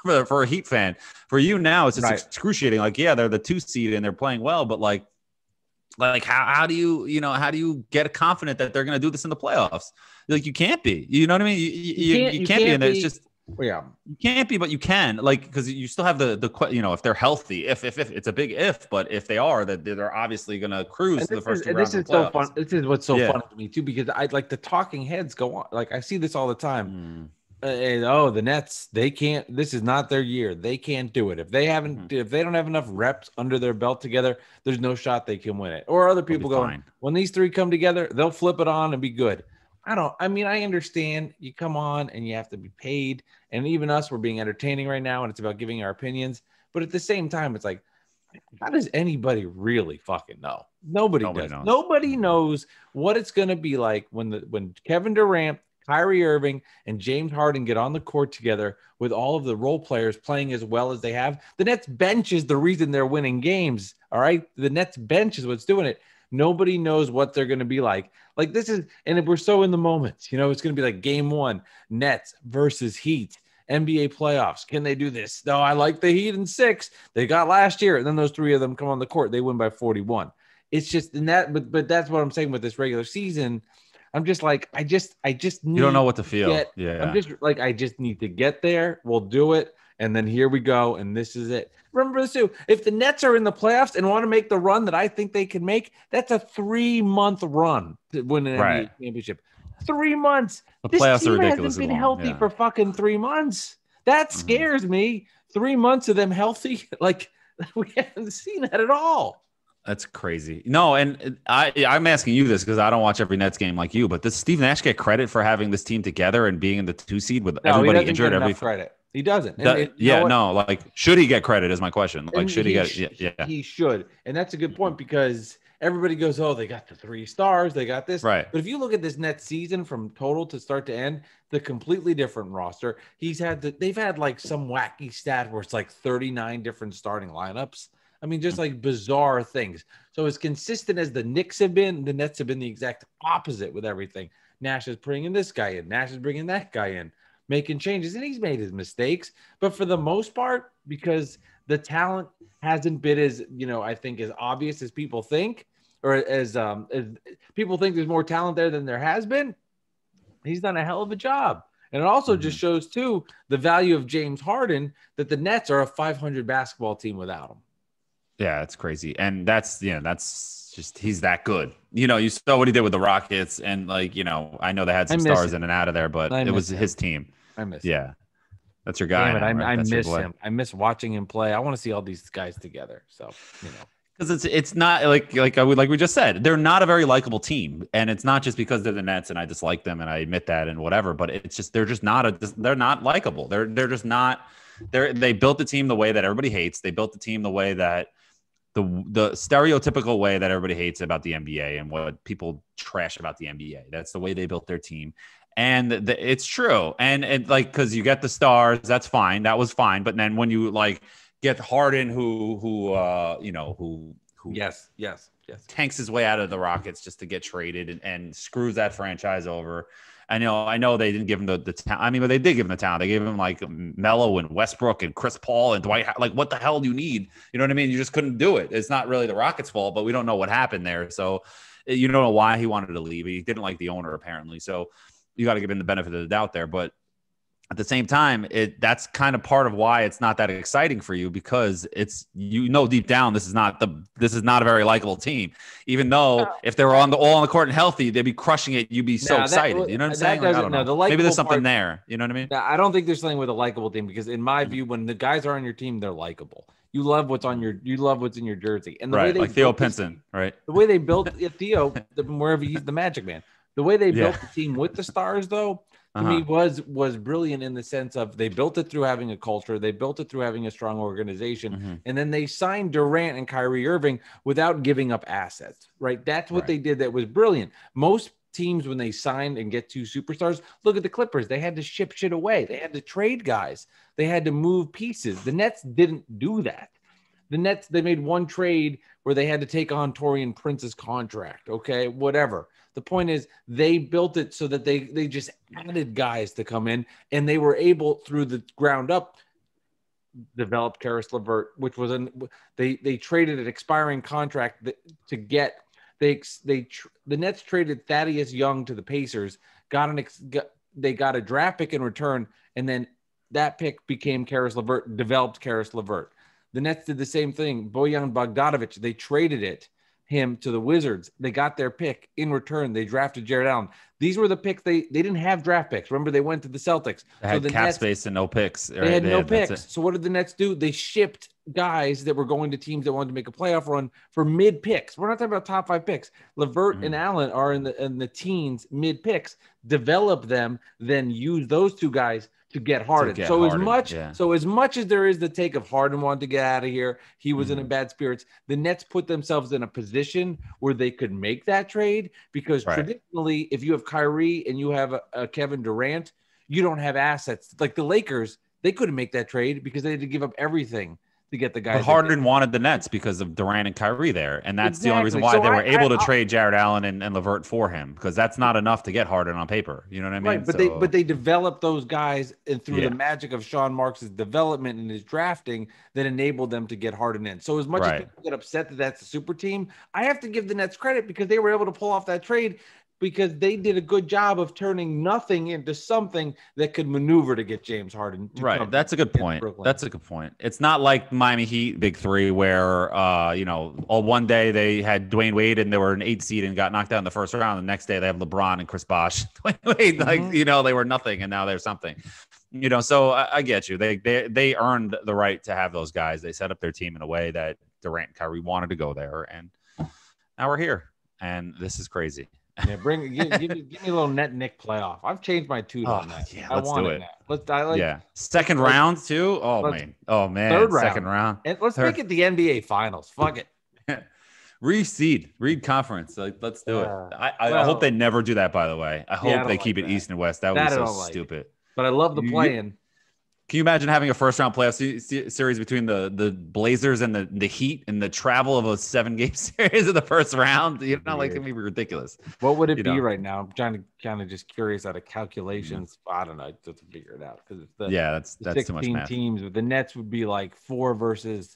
for, for a Heat fan. For you now, it's just right. excruciating. Like, yeah, they're the two seed and they're playing well, but like, like how how do you you know how do you get confident that they're going to do this in the playoffs? Like, you can't be. You know what I mean? You you, you, can't, you, can't, you can't be. And it's just. Yeah, you can't be, but you can, like, because you still have the the you know if they're healthy, if if, if it's a big if, but if they are, that they're, they're obviously going to cruise to the first two rounds. This is so fun. This is what's so yeah. fun to me too, because I like the talking heads go on. Like, I see this all the time. Mm. And oh, the Nets, they can't. This is not their year. They can't do it if they haven't. Mm. If they don't have enough reps under their belt together, there's no shot they can win it. Or other people going, fine. When these three come together, they'll flip it on and be good. I don't, I mean, I understand you come on and you have to be paid. And even us, we're being entertaining right now. And it's about giving our opinions. But at the same time, it's like, how does anybody really fucking know? Nobody, Nobody does. Knows. Nobody knows what it's going to be like when the, when Kevin Durant, Kyrie Irving, and James Harden get on the court together with all of the role players playing as well as they have. The Nets bench is the reason they're winning games. All right. The Nets bench is what's doing it. Nobody knows what they're going to be like. Like, this is, and if we're so in the moment, you know, it's going to be like game one, Nets versus Heat, N B A playoffs. Can they do this? No, I like the Heat in six. They got last year. And then those three of them come on the court. They win by forty-one. It's just, and that, but, but that's what I'm saying with this regular season. I'm just like, I just, I just need. You don't know what to feel. Get, yeah. I'm just like, I just need to get there. We'll do it. And then here we go, and this is it. Remember this too. If the Nets are in the playoffs and want to make the run that I think they can make, that's a three-month run to win an right. N B A championship. Three months. The this playoffs team are ridiculous. Hasn't been long. Healthy yeah. for fucking three months. That scares mm-hmm. me. Three months of them healthy, like we haven't seen that at all. That's crazy. No, and I, I'm asking you this because I don't watch every Nets game like you. But does Steve Nash get credit for having this team together and being in the two seed with no, everybody he injured? Get every credit. He doesn't. That, it, yeah, no, no, like, should he get credit is my question. Like, should he, he get it? Yeah, he should. And that's a good point because everybody goes, oh, they got the three stars. They got this. Right. But if you look at this Nets season from total to start to end, the completely different roster, he's had the, they've had like some wacky stat where it's like thirty-nine different starting lineups. I mean, just like bizarre things. So as consistent as the Knicks have been, the Nets have been the exact opposite with everything. Nash is bringing this guy in. Nash is bringing that guy in. Making changes, and he's made his mistakes, but for the most part, because the talent hasn't been as, you know, I think as obvious as people think, or as um as people think there's more talent there than there has been, he's done a hell of a job. And it also mm-hmm. just shows too the value of James Harden, that the Nets are a five hundred basketball team without him. Yeah, it's crazy, and that's yeah, that's just, he's that good. You know, you saw what he did with the Rockets, and like, you know, I know they had some stars him. in and out of there, but it was him. his team. I miss yeah. him. That's your guy. Now, I, right? I miss him. I miss watching him play. I want to see all these guys together. So, you know, because it's it's not like like I would like we just said, they're not a very likable team, and it's not just because they're the Nets and I dislike them and I admit that and whatever, but it's just they're just not a they're not likable. They're they're just not they're they built the team the way that everybody hates. They built the team the way that. The, the stereotypical way that everybody hates about the N B A and what people trash about the N B A. That's the way they built their team. And the, it's true. And, and like, because you get the stars, that's fine. That was fine. But then when you like get Harden, who, who uh, you know, who, who yes, yes, yes. tanks his way out of the Rockets just to get traded and, and screws that franchise over. I know, I know they didn't give him the, the talent. I mean, but they did give him the talent. They gave him like Melo and Westbrook and Chris Paul and Dwight. Like, what the hell do you need? You know what I mean? You just couldn't do it. It's not really the Rockets' fault, but we don't know what happened there. So you don't know why he wanted to leave. He didn't like the owner apparently. So you got to give him the benefit of the doubt there. But at the same time, it that's kind of part of why it's not that exciting for you, because it's, you know, deep down, this is not the this is not a very likable team, even though no. if they were on the all on the court and healthy, they'd be crushing it. You'd be so no, excited. That, you know what I'm saying? Like, I don't no, know. The Maybe there's something part, there. You know what I mean? I don't think there's something with a likable team, because in my view, when the guys are on your team, they're likable. You love what's on your you love what's in your jersey. And the right, way they like Theo Pinson, team, right? The way they built Theo, wherever he's the Magic Man, the way they built yeah. the team with the stars, though. To uh-huh. me was was brilliant in the sense of they built it through having a culture, they built it through having a strong organization, mm-hmm. and then they signed Durant and Kyrie Irving without giving up assets, right? That's what right. they did that was brilliant. Most teams, when they sign and get two superstars, look at the Clippers. They had to ship shit away. They had to trade guys. They had to move pieces. The Nets didn't do that. The Nets, they made one trade where they had to take on Taurean Prince's contract. Okay, whatever. The point is they built it so that they, they just added guys to come in, and they were able, through the ground up, develop Karis LeVert, which was an, they they traded an expiring contract to get they they the Nets traded Thaddeus Young to the Pacers, got an ex, got, they got a draft pick in return, and then that pick became Karis LeVert, developed Karis LeVert. The Nets did the same thing. Bojan Bogdanović, they traded it him to the Wizards. They got their pick in return. They drafted Jared Allen. These were the picks they they didn't have draft picks. Remember, they went to the Celtics. They had so the cap Nets, space and no picks. They had they no had, picks. So what did the Nets do? They shipped guys that were going to teams that wanted to make a playoff run for mid picks. We're not talking about top five picks. LeVert mm-hmm. and Allen are in the in the teens, mid picks. Develop them, then use those two guys to get Harden. To get so Harden, as much yeah. so as much as there is the take of Harden wanted to get out of here, he was mm-hmm. in a bad spirits. The Nets put themselves in a position where they could make that trade because right. traditionally, if you have Kyrie and you have a, a Kevin Durant, you don't have assets. Like the Lakers, they couldn't make that trade because they had to give up everything to get the guys. But Harden wanted the Nets because of Durant and Kyrie there, and that's exactly. the only reason why so they I, were able I, to I, trade Jared Allen and, and LeVert for him, because that's not enough to get Harden on paper. You know what I mean? Right, but so, they but they developed those guys, and through yeah. the magic of Sean Marks's development and his drafting, that enabled them to get Harden in. So as much right. as people get upset that that's a super team, I have to give the Nets credit because they were able to pull off that trade, because they did a good job of turning nothing into something that could maneuver to get James Harden. Right. That's a good point. That's a good point. It's not like Miami Heat big three where, uh, you know, all one day they had Dwayne Wade and they were an eight seed and got knocked out in the first round. The next day they have LeBron and Chris Bosh. Dwayne Wade, mm-hmm. like, you know, they were nothing and now they're something, you know, so I, I get you. They, they, they earned the right to have those guys. They set up their team in a way that Durant and Kyrie wanted to go there. And now we're here and this is crazy. Yeah, bring give, give, me, give me a little net Nick playoff. I've changed my tune oh, on that. Yeah, I let's want do it. it now. Let's, I like, yeah, second let's, round too. Oh man, oh man, third round. second round. And let's third. make it the N B A Finals. Fuck it. Reseed, read conference. Like, let's do it. Uh, I, I well, hope they never do that. By the way, I hope yeah, I they keep like it that. East and West. That, that would be so like stupid. It. But I love the play-in. Can you imagine having a first-round playoff se- series between the, the Blazers and the, the Heat, and the travel of a seven-game series in the first round? You know, like, it's going to be ridiculous. What would it you be know? right now? I'm trying to kind of just curious out of calculations. Mm-hmm. I don't know. Just to figure it out. Because yeah, that's that's too much math. Teams, but the Nets would be like four versus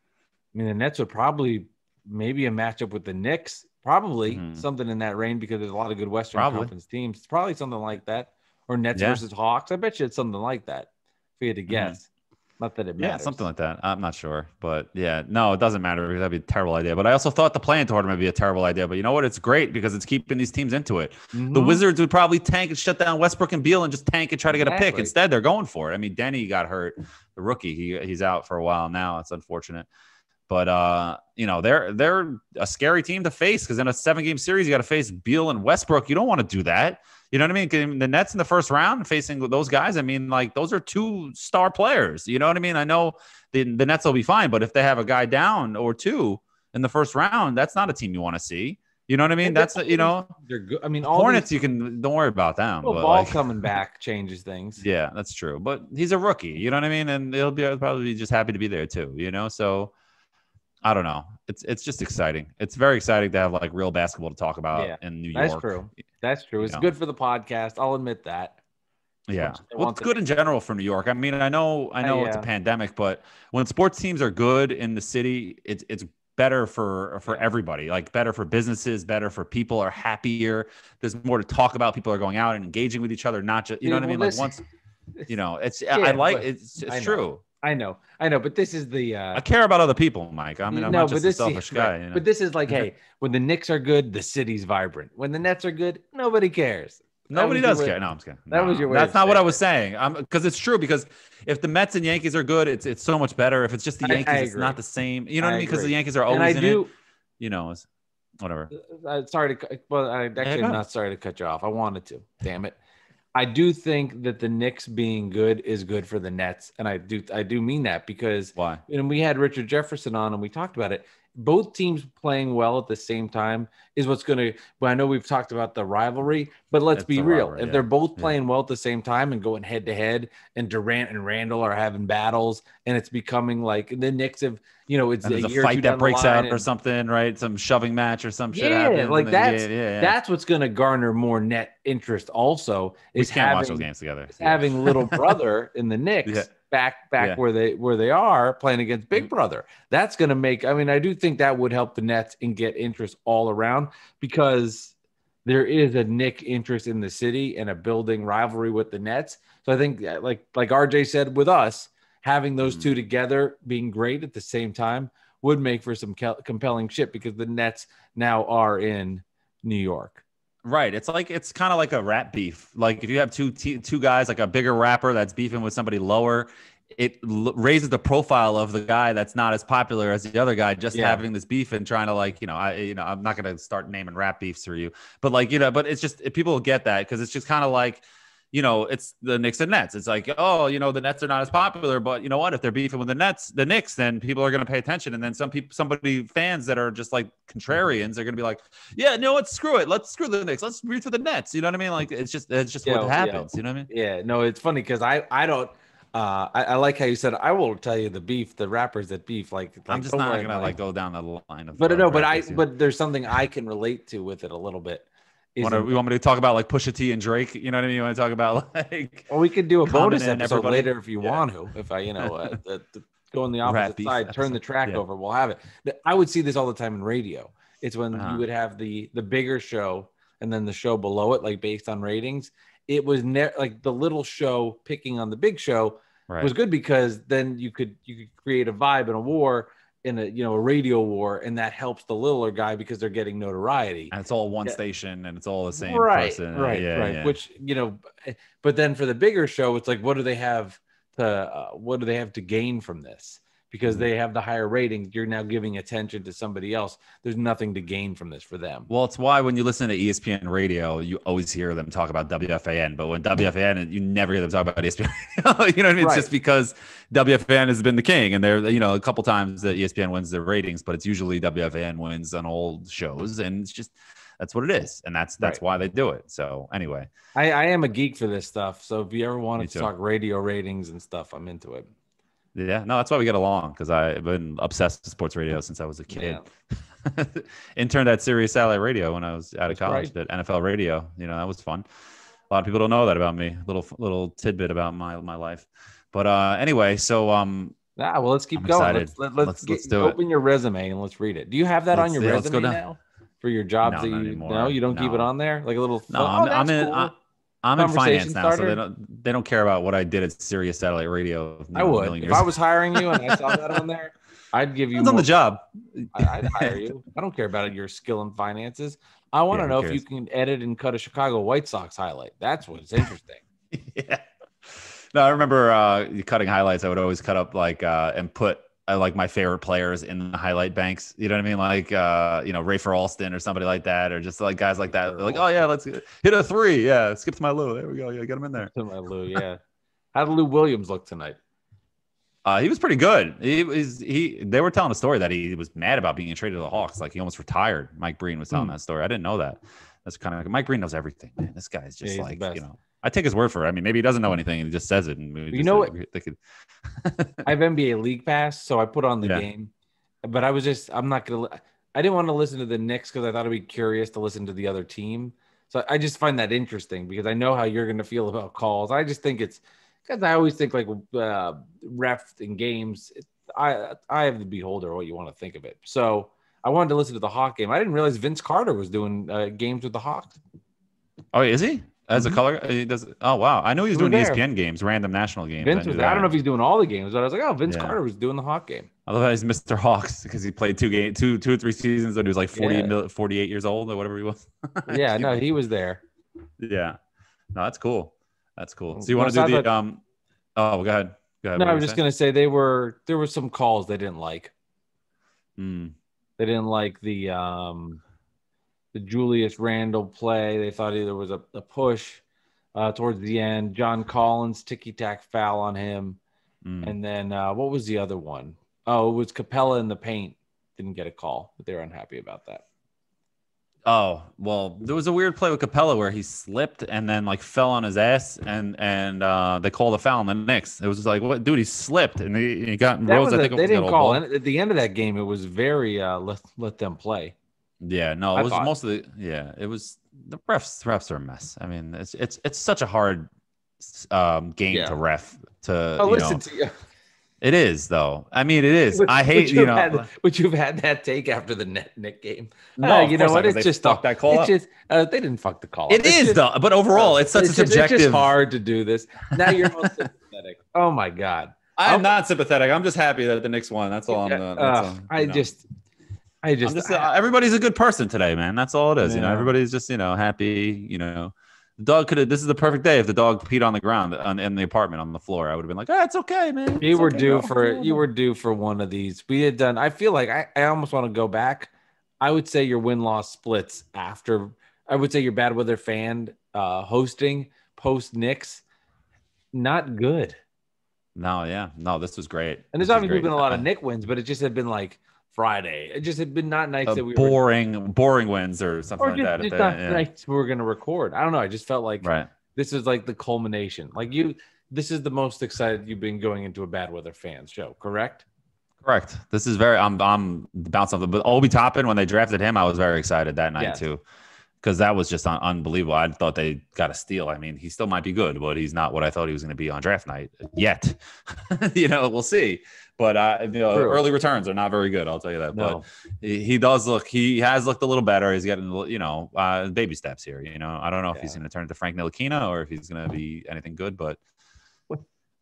– I mean, the Nets would probably maybe a matchup with the Knicks. Probably mm-hmm. something in that range because there's a lot of good Western probably. Conference teams. It's probably something like that. Or Nets yeah. versus Hawks. I bet you it's something like that. If we had to guess, mm-hmm. not that it matters. Yeah, something like that. I'm not sure, but yeah, no, it doesn't matter because that'd be a terrible idea. But I also thought the play-in tournament would be a terrible idea. But you know what? It's great because it's keeping these teams into it. Mm-hmm. The Wizards would probably tank and shut down Westbrook and Beal and just tank and try to get exactly. a pick. Instead, they're going for it. I mean, Denny got hurt, the rookie. He he's out for a while now. It's unfortunate, but uh, you know, they're they're a scary team to face because in a seven-game series, you got to face Beal and Westbrook. You don't want to do that. You know what I mean? The Nets in the first round facing those guys, I mean, like, those are two star players. You know what I mean? I know the, the Nets will be fine, but if they have a guy down or two in the first round, that's not a team you want to see. You know what I mean? And that's, you know, they're good. I mean, all Hornets, these, you can don't worry about them. But ball like, coming back changes things. Yeah, that's true. But he's a rookie. You know what I mean? And he'll be I'll probably be just happy to be there too. You know, so I don't know. It's it's just exciting. It's very exciting to have like real basketball to talk about yeah, in New York. That's true. That's true. It's you know. good for the podcast. I'll admit that. Yeah. Well, it's good in general for New York. I mean, I know I know uh, yeah. it's a pandemic, but when sports teams are good in the city, it's it's better for for everybody. Like, better for businesses, better for people are happier. There's more to talk about. People are going out and engaging with each other, not just you Dude, know what well, I mean? Like once you know, it's yeah, I like it's it's true. I know, I know, but this is the. Uh, I care about other people, Mike. I mean, I'm no, not just this, a selfish guy. Right. You know? But this is like, hey, when the Knicks are good, the city's vibrant. When the Nets are good, nobody cares. Nobody does care. Way, no, I'm just kidding. That no, was your. Way that's not what it. I was saying. I'm because it's true. Because if the Mets and Yankees are good, it's it's so much better. If it's just the Yankees, I, I it's not the same. You know what I mean? Because the Yankees are always and I in do, it. You know, it's, whatever. Uh, sorry to, well, I actually hey, I'm not sorry to cut you off. I wanted to. Damn it. I do think that the Knicks being good is good for the Nets. And I do I do mean that because Why? You know, we had Richard Jefferson on and we talked about it. both teams playing well at the same time is what's going to, well, I know we've talked about the rivalry, but let's it's be real. Rivalry, if yeah. they're both playing yeah. well at the same time and going head to head, and Durant and Randall are having battles, and it's becoming like the Knicks have, you know, it's a, year a fight that breaks out and, or something, right? Some shoving match or some shit. Yeah, happens like that's, yeah, yeah, yeah. that's what's going to garner more net interest. Also is we can't having, watch those games together. Yeah. having little brother in the Knicks. Yeah. back back yeah. where they where they are playing against Big Brother. That's going to make, I mean, I do think that would help the Nets and get interest all around, because there is a Knick interest in the city and a building rivalry with the Nets. So I think like like R J said with us, having those mm-hmm. two together being great at the same time would make for some compelling shit, because the Nets now are in New York. Right. It's like, it's kind of like a rap beef. Like if you have two t- two guys, like a bigger rapper that's beefing with somebody lower, it l- raises the profile of the guy that's not as popular as the other guy, just yeah. having this beef and trying to, like, you know, I, you know, I'm not going to start naming rap beefs for you, but like, you know, but it's just, people get that, because it's just kind of like, you know, it's the Knicks and Nets. It's like, oh, you know, the Nets are not as popular, but you know what? If they're beefing with the Nets, the Knicks, then people are going to pay attention. And then some people, somebody, fans that are just like contrarians, are going to be like, yeah, no, let's screw it. Let's screw the Knicks. Let's root for the Nets. You know what I mean? Like, it's just, it's just yeah, what happens. Yeah. You know what I mean? Yeah. No, it's funny, because I, I don't, uh, I, I like how you said, I will tell you the beef, the rappers that beef. Like, like I'm just not going to like go down the line of, but uh, no, but rappers, I, yeah. but there's something I can relate to with it a little bit. Want to, we want me to talk about like Pusha T and Drake? You know what I mean? You want to talk about like? Well, we could do a bonus episode everybody. later if you yeah. want to. If I, you know, uh, the, the, go on the opposite side, episode. turn the track yeah. over, we'll have it. I would see this all the time in radio. It's when uh-huh. you would have the the bigger show and then the show below it, like based on ratings. It was ne- like the little show picking on the big show right. was good, because then you could you could create a vibe and a war. In a you know a radio war, and that helps the littler guy because they're getting notoriety. And it's all one yeah. station, and it's all the same right, person. Right, yeah, right. Yeah. Which you know, but then for the bigger show, it's like, what do they have to uh, what do they have to gain from this? Because they have the higher rating, you're now giving attention to somebody else. There's nothing to gain from this for them. Well, it's why when you listen to E S P N radio, you always hear them talk about W F A N. But when W F A N, you never hear them talk about E S P N. You know what I mean? Right. It's just because W F A N has been the king, and they're, you know, a couple times that E S P N wins their ratings, but it's usually W F A N wins on old shows, and it's just. That's what it is. And that's that's right. why they do it. So anyway. I, I am a geek for this stuff. So if you ever wanted to talk radio ratings and stuff, I'm into it. Yeah, no, that's why we get along, because I've been obsessed with sports radio since I was a kid. Yeah. Interned at Sirius Satellite Radio when I was out of college, right. at N F L Radio. You know, that was fun. A lot of people don't know that about me. Little little tidbit about my my life. But uh, anyway, so um, ah, well, let's keep I'm going. Excited. Let's let, let's, let's, get, let's do open it. your resume and let's read it. Do you have that let's, on your yeah, resume now for your jobs? No, that you no, you don't no. keep it on there like a little. No, oh, I'm, I'm in. Cool. I, I'm in finance now, starter. so they don't they don't care about what I did at Sirius Satellite Radio. I would. If I was hiring you and I saw that on there, I'd give you That's on the job. I, I'd hire you. I don't care about your skill in finances. I want to yeah, know if you can edit and cut a Chicago White Sox highlight. That's what's interesting. yeah. No, I remember uh, cutting highlights. I would always cut up like uh, and put uh, like my favorite players in the highlight banks. You know what I mean? Like uh, you know, Rafer Alston or somebody like that, or just like guys like that. They're like, oh yeah, let's hit a three. Yeah, skip to my Lou. There we go. Yeah, get him in there. To my Lou. Yeah. How did Lou Williams look tonight? Uh, he was pretty good. He was he. They were telling a story that he was mad about being traded to the Hawks. Like he almost retired. Mike Breen was telling mm. that story. I didn't know that. That's kind of like, Mike Breen knows everything. Man, this guy is just yeah, like you know. I take his word for it. I mean, maybe he doesn't know anything and he just says it. And you just, know what? They could... I have N B A League Pass, so I put on the yeah. game. But I was just, I'm not going to, I didn't want to listen to the Knicks because I thought it'd be curious to listen to the other team. So I just find that interesting because I know how you're going to feel about calls. I just think it's, because I always think like uh, refs and games, it, I I have the beholder what you want to think of it. So I wanted to listen to the Hawk game. I didn't realize Vince Carter was doing uh, games with the Hawks. Oh, is he? As a color, he does. Oh wow, I know he's doing there. E S P N games, random national games. Vince I, was, I don't know if he's doing all the games, but I was like, oh, Vince yeah. Carter was doing the Hawk game. I love how he's Mister Hawks because he played two game, two, two or three seasons when he was like forty, yeah. forty-eight years old or whatever he was. yeah, no, he was there. Yeah, no, that's cool. That's cool. So you want to do the like, um? Oh, go ahead. Go ahead. No, I was just saying? gonna say they were there were some calls they didn't like. Mm. They didn't like the um. The Julius Randle play. They thought either was a, a push uh, towards the end. John Collins, ticky-tack foul on him. Mm. And then uh, what was the other one? Oh, it was Capella in the paint. didn't get a call, but they were unhappy about that. Oh, well, there was a weird play with Capella where he slipped and then like fell on his ass, and and uh, they called a foul on the Knicks. It was just like, what, dude? He slipped and he, he got in rows. I think they didn't call. And at the end of that game, it was very uh, let let them play. Yeah, no, it was most of the yeah. It was the refs. Refs are a mess. I mean, it's it's it's such a hard um, game yeah. to ref. To oh, you listen know. to you. It is, though. I mean, it is. Would, I hate, you, you know. Had, would you have had that take after the net Nick game? No, uh, you know what? It's just fucked that call up. Just, uh, they didn't fuck the call. It up. is, just, though. But overall, it's such it's a just, subjective. It's just hard to do this. Now you're most sympathetic. Oh, my God. I'm, I'm not sympathetic. I'm just happy that the Knicks won. That's all I'm doing. Uh, uh, I know. just, I just, just I, uh, everybody's a good person today, man. That's all it is. Yeah. You know, everybody's just, you know, happy, you know. The dog could have. This is the perfect day. If the dog peed on the ground on, in the apartment on the floor, I would have been like, "Ah, it's okay, man." It's you were okay, due dog. for you were due for one of these. We had done. I feel like I, I almost want to go back. I would say your win loss splits after. I would say your bad weather fan uh, hosting post Knicks, not good. No, yeah, no, this was great. And there's obviously been a lot of Knick wins, but it just had been like Friday. It just had been not nights uh, that we boring, were boring, boring wins or something or just, like that. Just they, not yeah. nights we were going to record. I don't know. I just felt like right. this is like the culmination. Like you, this is the most excited you've been going into a Bad Weather Fans show, correct? Correct. This is very. I'm I'm bouncing off the. But Obi Toppin, when they drafted him, I was very excited that night yes. too, because that was just un- unbelievable. I thought they got a steal. I mean, he still might be good, but he's not what I thought he was going to be on draft night yet. You know, we'll see. But uh, you know, early returns are not very good. I'll tell you that. No. But he, he does look. He has looked a little better. He's getting, you know, uh, baby steps here. You know, I don't know yeah. if he's going to turn into Frank Ntilikina or if he's going to be anything good. But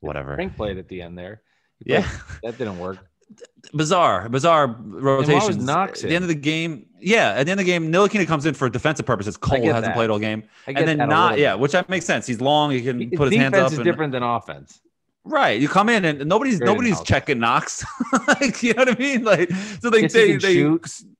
whatever. Frank played at the end there. Played, yeah, that didn't work. Bizarre, bizarre rotations. At the end of the game, yeah. At the end of the game, Ntilikina comes in for defensive purposes. Cole hasn't that. played all game, and then not, yeah, which that makes sense. He's long. He can his put his hands up. Defense is different than offense. Right, you come in and nobody's Fair nobody's checking knocks, like you know what I mean. Like so they they, they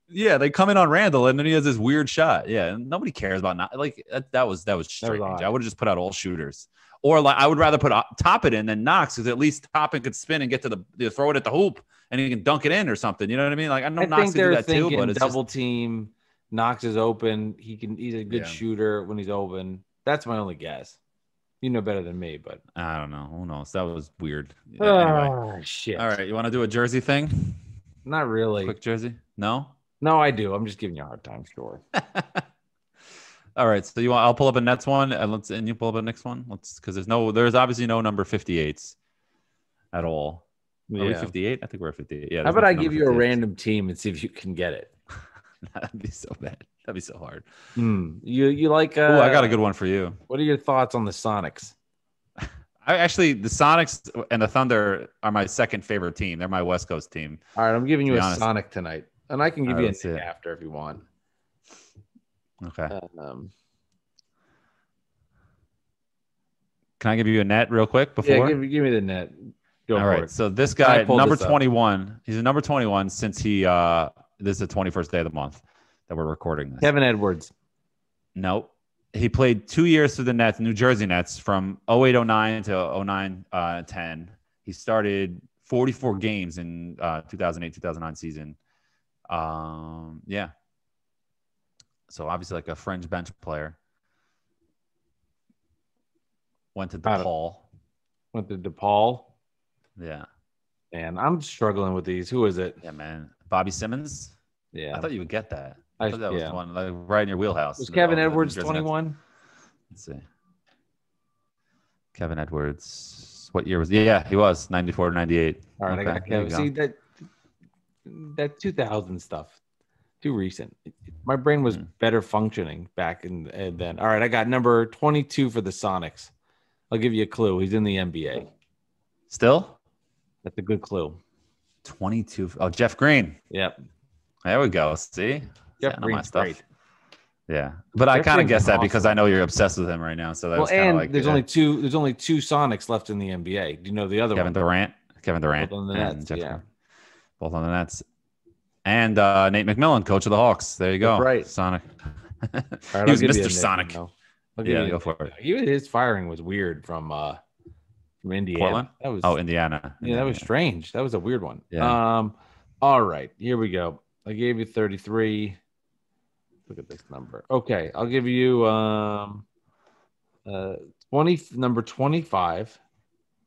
yeah they come in on Randall and then he has this weird shot. Yeah, and nobody cares about not like that. That was that was strange. That was I would have just put out all shooters, or like I would rather put Toppin in than Knox because at least Toppin could spin and get to the you know, throw it at the hoop and he can dunk it in or something. You know what I mean? Like I know I Knox can do that too, but it's double just, team. Knox is open. He can. He's a good yeah. shooter when he's open. That's my only guess. You know better than me, but I don't know. Who knows? That was weird. Oh, anyway. Shit. All right. You want to do a jersey thing? Not really. Quick jersey? No? No, I do. I'm just giving you a hard time, sure. All right. So you want I'll pull up a Nets one and let's and you pull up a Knicks one. Let's because there's no there's obviously no number fifty-eights at all. Are yeah. we fifty-eight? I think we're fifty-eight. Yeah. How about I give you a random team and see if you can get it? That'd be so bad. That'd be so hard. Mm, you you like? Uh, oh, I got a good one for you. What are your thoughts on the Sonics? I actually, the Sonics and the Thunder are my second favorite team. They're my West Coast team. All right, I'm giving you a honest. Sonic tonight, and I can give right, you a after if you want. Okay. Um, can I give you a net real quick before? Yeah, give, give me the net. Go All right. It. So this guy, number this twenty-one. Up. He's a number twenty-one since he. Uh, this is the twenty-first day of the month that we're recording this. Kevin Edwards. Nope. He played two years for the Nets, New Jersey Nets, from oh eight oh nine to oh nine ten. He started forty-four games in uh, two thousand eight two thousand nine season. Um, yeah. So obviously like a fringe bench player. Went to DePaul. Went to DePaul? Yeah. Man, I'm struggling with these. Who is it? Yeah, man. Bobby Simmons? Yeah. I thought you would get that. I, I thought that was yeah. one like right in your wheelhouse. Was Kevin Edwards twenty-one? Let's see. Kevin Edwards. What year was he? Yeah, he was ninety-four to ninety-eight. All right, okay. I got Kevin. See that that two thousand stuff. Too recent. My brain was mm. better functioning back in then. All right, I got number twenty-two for the Sonics. I'll give you a clue. He's in the N B A. Still? That's a good clue. twenty-two. Oh, Jeff Green. Yep. There we go. See? Jeff Green's great. Yeah. But Jeff I kind of guess that awesome. Because I know you're obsessed with him right now. So that well, was kind of like there's yeah. only two there's only two Sonics left in the N B A. Do you know the other Kevin one? Durant, Kevin Durant. Both on the Nets. Jeff yeah. Green. Both on the Nets. And uh, Nate McMillan, coach of the Hawks. There you go. That's right. Sonic. All right, he was Mister Sonic. Name, yeah, go for it. He, his firing was weird from uh from Indiana. Portland? That was, oh, Indiana. Yeah, Indiana. That was strange. That was a weird one. Yeah. Um all right, here we go. I gave you thirty-three. Look at this number. Okay, I'll give you um, uh, twenty. Number twenty-five.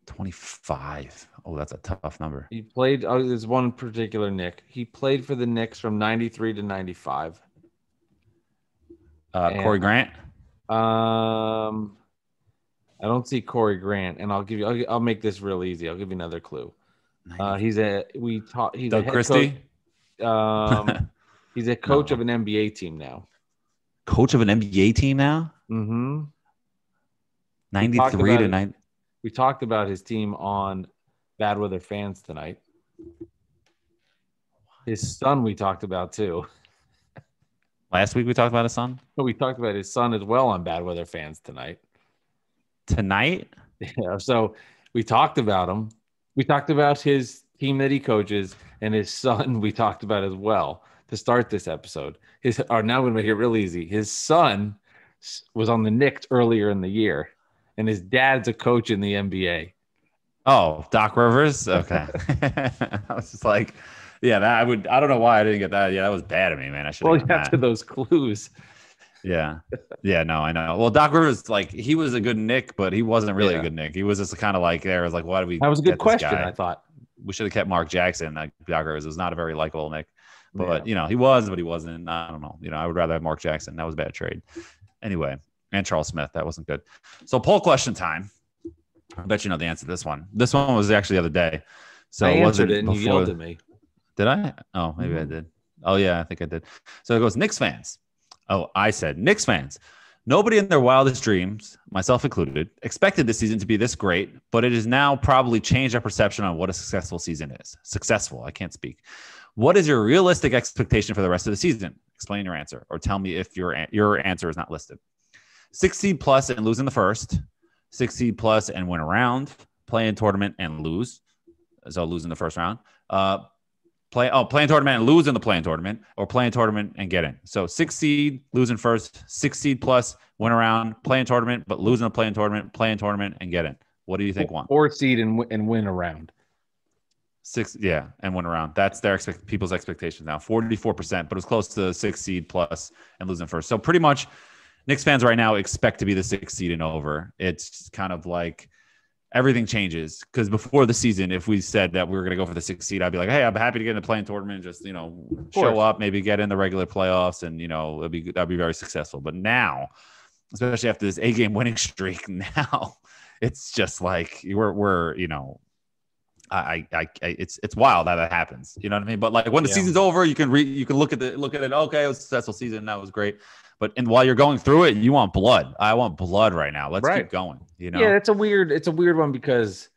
twenty-five. Oh, that's a tough number. He played. Oh, there's one particular Nick. He played for the Knicks from ninety-three to ninety-five. Uh, and, Corey Grant. Um, I don't see Corey Grant, and I'll give you. I'll, I'll make this real easy. I'll give you another clue. Uh, he's a. We taught. He's Doug a head Christie. Coach. Um, he's a coach no. of an N B A team now. Coach of an N B A team now. Mm-hmm. Ninety-three to nine. We talked about his team on Bad Weather Fans tonight. His son, we talked about too. Last week we talked about his son? But we talked about his son as well on Bad Weather Fans tonight. Tonight? Yeah, so we talked about him. We talked about his team that he coaches and his son we talked about as well to start this episode. His, or now I'm going to make it real easy. His son was on the Knicks earlier in the year, and his dad's a coach in the N B A. Oh, Doc Rivers? Okay. I was just like... Yeah, that I would. I don't know why I didn't get that. Yeah, that was bad of me, man. I should. Well, after those clues. Yeah, yeah. No, I know. Well, Doc Rivers, like, he was a good Nick, but he wasn't really yeah. a good Nick. He was just kind of like there. Was like, why do we? That was a good question. I thought we should have kept Mark Jackson. Like, Doc Rivers was not a very likable Nick, but yeah. you know he was, but he wasn't. I don't know. You know, I would rather have Mark Jackson. That was a bad trade. Anyway, and Charles Smith. That wasn't good. So poll question time. I bet you know the answer to this one. This one was actually the other day. So I answered it, and you yelled at me. Did I? Oh, maybe I did. Oh, yeah, I think I did. So it goes, Knicks fans. Oh, I said, Knicks fans. Nobody in their wildest dreams, myself included, expected this season to be this great, but it has now probably changed our perception on what a successful season is. Successful, I can't speak. What is your realistic expectation for the rest of the season? Explain your answer, or tell me if your, your answer is not listed. sixty plus and lose in the first. sixty plus and win a round. Play in tournament and lose. So lose in the first round. Uh, Play oh play in tournament and lose in the play in tournament, or play in tournament and get in. So six seed, lose in first, six seed plus, win around, play in tournament, but lose in the play in tournament, play in tournament and get in. What do you think? One four seed and and win around. Six, yeah, and win around. That's their expect people's expectations now. forty-four percent, but it's close to six seed plus and losing first. So pretty much, Knicks fans right now expect to be the six seed and over. It's kind of like. Everything changes because before the season, if we said that we were going to go for the sixth seed, I'd be like, hey, I'm happy to get in the play-in tournament, just, you know, show up, maybe get in the regular playoffs, and, you know, it'd be, that'd be very successful. But now, especially after this eight game winning streak, now it's just like we're, we're you know, I, I, I, it's, it's wild that that happens. You know what I mean? But like when the yeah. season's over, you can re, you can look at the, look at it. Okay, it was a successful season. That was great. But and while you're going through it, you want blood. I want blood right now. Let's right. keep going. You know, yeah, it's a weird, it's a weird one because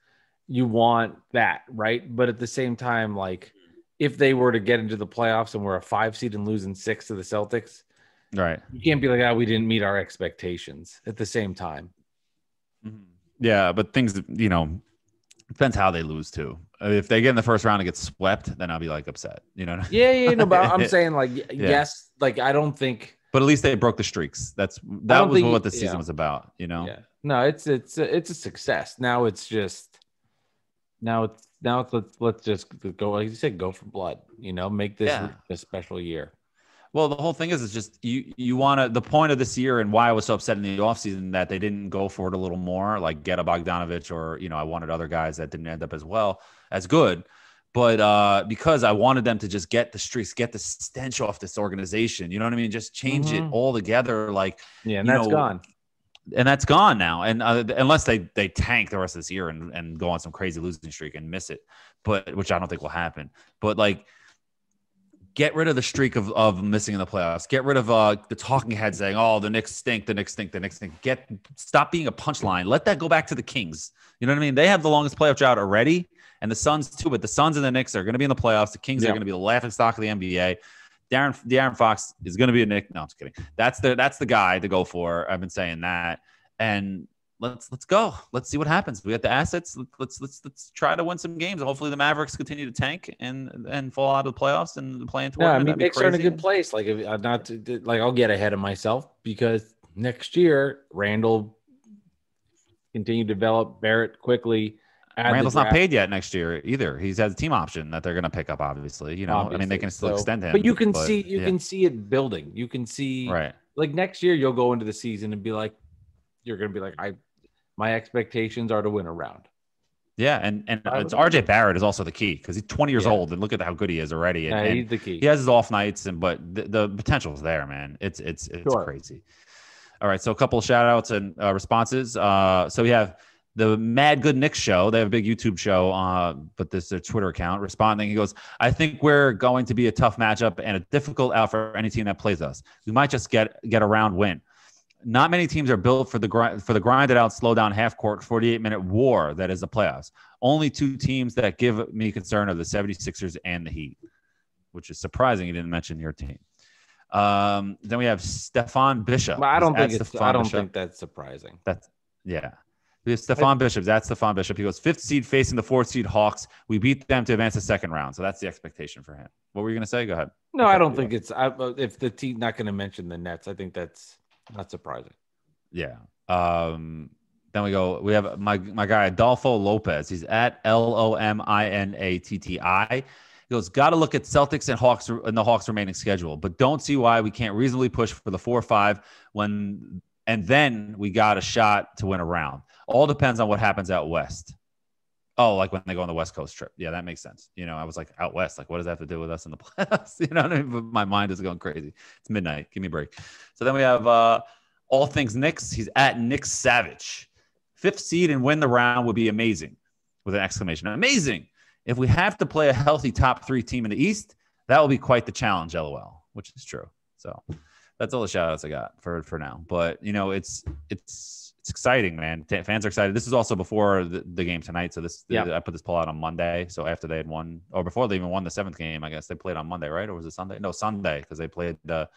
you want that, right? But at the same time, like if they were to get into the playoffs and we're a five seed and losing six to the Celtics, right? You can't be like, oh, we didn't meet our expectations. At the same time, yeah, but things, you know, depends how they lose too. If they get in the first round and get swept, then I'll be like upset. You know? Yeah, yeah, no, but I'm saying like yeah. yes, like I don't think. But at least they broke the streaks. That's that was think, what the season yeah. was about, you know. Yeah. No, it's it's it's a success. Now it's just now it's now it's let's let's just go, like you said, go for blood. You know, make this yeah. a special year. Well, the whole thing is, it's just you you want to the point of this year and why I was so upset in the offseason that they didn't go for it a little more, like get a Bogdanović or you know I wanted other guys that didn't end up as well as good. But uh, because I wanted them to just get the streaks, get the stench off this organization, you know what I mean? Just change mm-hmm. it all together, like yeah, and you that's know, gone, and that's gone now. And uh, unless they they tank the rest of this year and and go on some crazy losing streak and miss it, but which I don't think will happen. But like, get rid of the streak of of missing in the playoffs. Get rid of uh, the talking head saying, "Oh, the Knicks stink, the Knicks stink, the Knicks stink." Get stop being a punchline. Let that go back to the Kings. You know what I mean? They have the longest playoff drought already. And the Suns, too, but the Suns and the Knicks are going to be in the playoffs. The Kings yeah. are going to be the laughingstock of the N B A. Darren, De'Aaron Fox is going to be a Knick. No, I'm just kidding. That's the that's the guy to go for. I've been saying that. And let's let's go. Let's see what happens. We got the assets. Let's let's let's try to win some games. Hopefully, the Mavericks continue to tank and and fall out of the playoffs and play in tournament. Yeah, I mean, Knicks are in a good place. Like if I'm not to, like I'll get ahead of myself because next year Randall continue to develop Barrett quickly. Randall's not paid yet next year either. He's has a team option that they're going to pick up. Obviously, you know, obviously. I mean, they can still so, extend him. But you can but, see, you yeah. can see it building. You can see, right? Like next year, you'll go into the season and be like, you're going to be like, I, my expectations are to win a round. Yeah, and and it's R J Barrett is also the key because he's twenty years yeah. old and look at how good he is already. And, yeah, he's the key. He has his off nights, and but the, the potential is there, man. It's it's it's sure. crazy. All right, so a couple of shout outs and uh, responses. Uh, so we have. The Mad Good Knicks show. They have a big YouTube show, uh, but this is their Twitter account responding. He goes, I think we're going to be a tough matchup and a difficult out for any team that plays us. We might just get get a round win. Not many teams are built for the grind, for the grinded out, slow down, half court, forty-eight minute war that is the playoffs. Only two teams that give me concern are the seventy-sixers and the Heat, which is surprising you didn't mention your team. Um, then we have Stefan Bishop. Well, I don't, think, it's, I don't think that's surprising. That's yeah. Stephon Bishop. That's Stephon Bishop. He goes fifth seed facing the fourth seed Hawks. We beat them to advance the second round. So that's the expectation for him. What were you going to say? Go ahead. No, okay. I don't think it's I, if the team not going to mention the Nets. I think that's not surprising. Yeah. Um, then we go. We have my my guy Adolfo Lopez. He's at L O M I N A T T I. He goes, got to look at Celtics and Hawks and the Hawks' remaining schedule, but don't see why we can't reasonably push for the four or five when. And then we got a shot to win a round. All depends on what happens out west. Oh, like when they go on the West Coast trip. Yeah, that makes sense. You know, I was like, out west. Like, what does that have to do with us in the playoffs? You know what I mean? But my mind is going crazy. It's midnight. Give me a break. So then we have uh, All Things Knicks. He's at Nick Savage. Fifth seed and win the round would be amazing with an exclamation. Amazing. If we have to play a healthy top three team in the East, that will be quite the challenge, LOL, which is true. So that's all the shout outs I got for, for now. But, you know, it's it's it's exciting, man. T- fans are excited. This is also before the, the game tonight. So this yeah. I put this poll out on Monday. So after they had won or before they even won the seventh game, I guess they played on Monday, right? Or was it Sunday? No, Sunday, because they played the,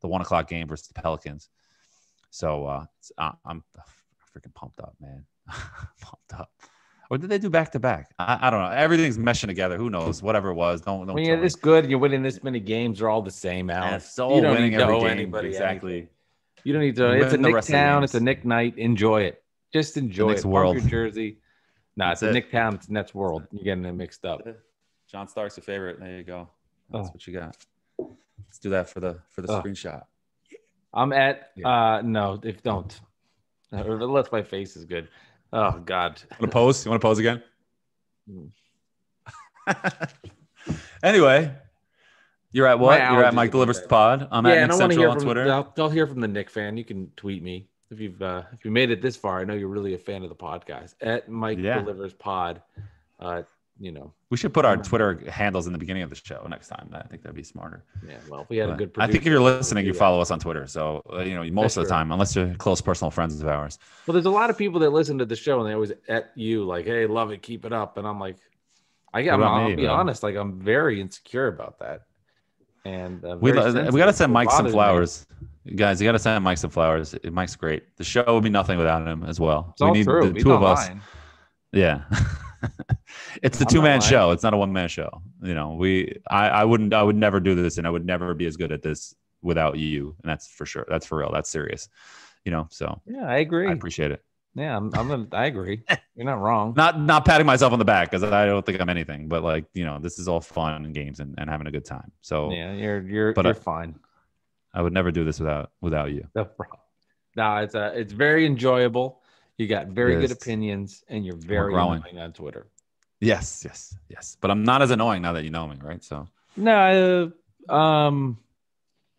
the one o'clock game versus the Pelicans. So uh, it's, uh, I'm freaking pumped up, man. Pumped up. Or did they do back to back? I don't know. Everything's meshing together. Who knows? Whatever it was. Don't. don't when you're this good and you're winning this many games, they're all the same, Alex. It's all winning every game. Anybody, exactly. Anything. You don't need to. It's a Nick town. It's a Nick night. Enjoy it. Just enjoy it. World. Your jersey. No, nah, it's a it. Nick town. It's Nets world. You're getting it mixed up. John Stark's your favorite. There you go. That's oh. what you got. Let's do that for the for the oh. screenshot. I'm at. Uh, no, if don't. Unless my face is good. Oh, God. Want to pose? You want to pose again? Anyway, you're at what? You're at Mike Delivers Pod. I'm yeah, at Nick Central on from, Twitter. I'll, I'll hear from the Nick fan. You can tweet me. If you've uh, if you made it this far, I know you're really a fan of the podcast. At Mike yeah. Delivers Pod. Uh, you know. We should put our Twitter handles in the beginning of the show next time. I think that'd be smarter. Yeah, well, if we had but a good producer, I think if you're listening, you follow us on Twitter. So, uh, you know, most That's of the time, true. Unless you're close personal friends of ours. Well, there's a lot of people that listen to the show and they always at you like, hey, love it, keep it up. And I'm like, I got to be honest, like I'm very insecure about that. And uh, we, we got to send Mike some flowers. Me. Guys, you got to send Mike some flowers. Mike's great. The show would be nothing without him as well. It's we all need true. the He's two of us. Lying. Yeah. It's a two-man show. It's not a one-man show. You know, we I, I wouldn't I would never do this, and I would never be as good at this without you. And that's for sure. That's for real. That's serious. You know, so yeah, I agree. I appreciate it. Yeah, I'm I'm gonna, I agree. You're not wrong. Not not patting myself on the back because I don't think I'm anything, but like, you know, this is all fun and games and, and having a good time. So yeah, you're you're but you're I, fine. I would never do this without without you. No problem. No, it's uh it's very enjoyable. You got very yes. good opinions, and you're very annoying on Twitter. Yes, yes, yes. But I'm not as annoying now that you know me, right? So no, uh, um,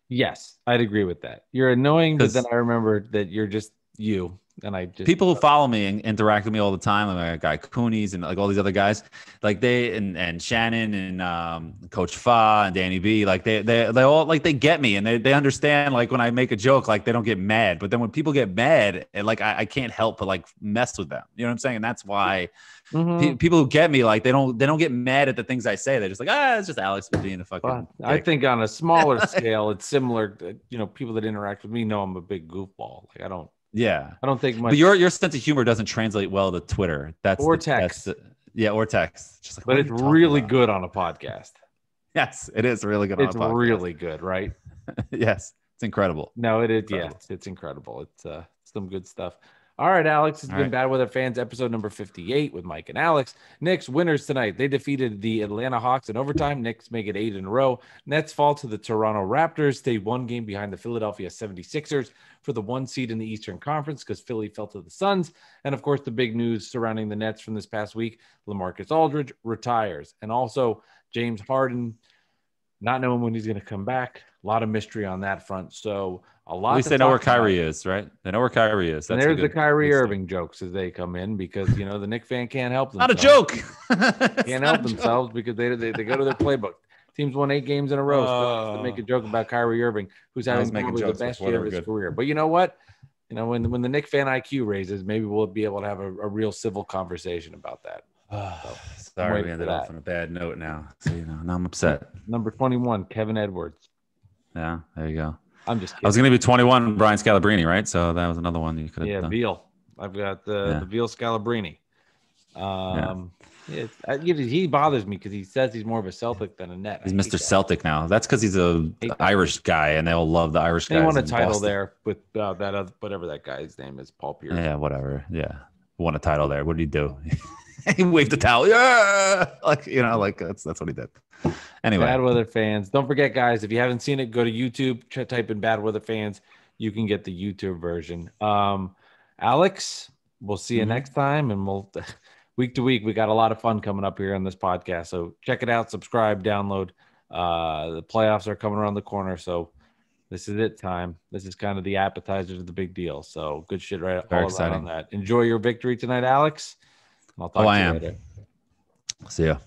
yes, I'd agree with that. You're annoying, but then I remembered that you're just you, and I just people who follow me and interact with me all the time, like Guy Coonies and like all these other guys, like they and and Shannon and um, Coach Fa and Danny B, like they they they all like they get me and they they understand like when I make a joke, like they don't get mad. But then when people get mad, and like I, I can't help but like mess with them. You know what I'm saying? And that's why. Yeah. Mm-hmm. People who get me like they don't they don't get mad at the things I say. They're just like, ah, it's just Alex being a fucking well, I think on a smaller scale it's similar to, you know, people that interact with me know I'm a big goofball. Like I don't yeah I don't think much. But your your sense of humor doesn't translate well to Twitter. That's or the, text that's the, yeah or text just like, but it's really about? good on a podcast. Yes, it is really good on it's a podcast. Really good, right? Yes, it's incredible. No, it is incredible. Yeah, it's, it's incredible. It's uh some good stuff. All right, Alex, it's All been right. Bad Weather Fans episode number fifty-eight with Mike and Alex. Knicks winners tonight. They defeated the Atlanta Hawks in overtime. Knicks make it eight in a row. Nets fall to the Toronto Raptors. Stay one game behind the Philadelphia seventy-sixers for the one seed in the Eastern Conference because Philly fell to the Suns. And, of course, the big news surrounding the Nets from this past week, LaMarcus Aldridge retires. And also James Harden, not knowing when he's going to come back. A lot of mystery on that front. So a lot. At least they know where Kyrie is, right? They know where Kyrie is. That's and there's the Kyrie Irving jokes as they come in because, you know, the Knicks fan can't help themselves. Not a joke. Can't help themselves because they, they they go to their playbook. Teams won eight games in a row. So uh, to make a joke about Kyrie Irving, who's having probably the best year of his good. career. But you know what? You know, when, when the Knicks fan I Q raises, maybe we'll be able to have a, a real civil conversation about that. Oh, so, sorry, we ended off on a bad note now. So, you know, now I'm upset. Number twenty-one, Kevin Edwards. Yeah, there you go. I'm just kidding. I was going to be twenty-one, Brian Scalabrine, right? So that was another one you could have yeah, done. Yeah, Veal. I've got the, yeah. the Veal Scalabrine. Um, yeah. I, he bothers me because he says he's more of a Celtic than a Net. He's Mister Celtic now. That's because he's an Irish guy, and they'll love the Irish guy. They won a title Boston. there with uh, that other, whatever that guy's name is, Paul Pierce. Yeah, whatever. Yeah. Won a title there. What did he do? He waved the towel. Yeah. Like, you know, like that's that's what he did. Anyway. Bad Weather Fans. Don't forget, guys, if you haven't seen it, go to YouTube, type in Bad Weather Fans. You can get the YouTube version. Um, Alex, we'll see you mm-hmm. next time. And we'll week to week, we got a lot of fun coming up here on this podcast. So check it out, subscribe, download. Uh, the playoffs are coming around the corner. So this is it time. This is kind of the appetizer to the big deal. So good shit right all around on that. Enjoy your victory tonight, Alex. I'll talk oh, to I you am. later. See ya.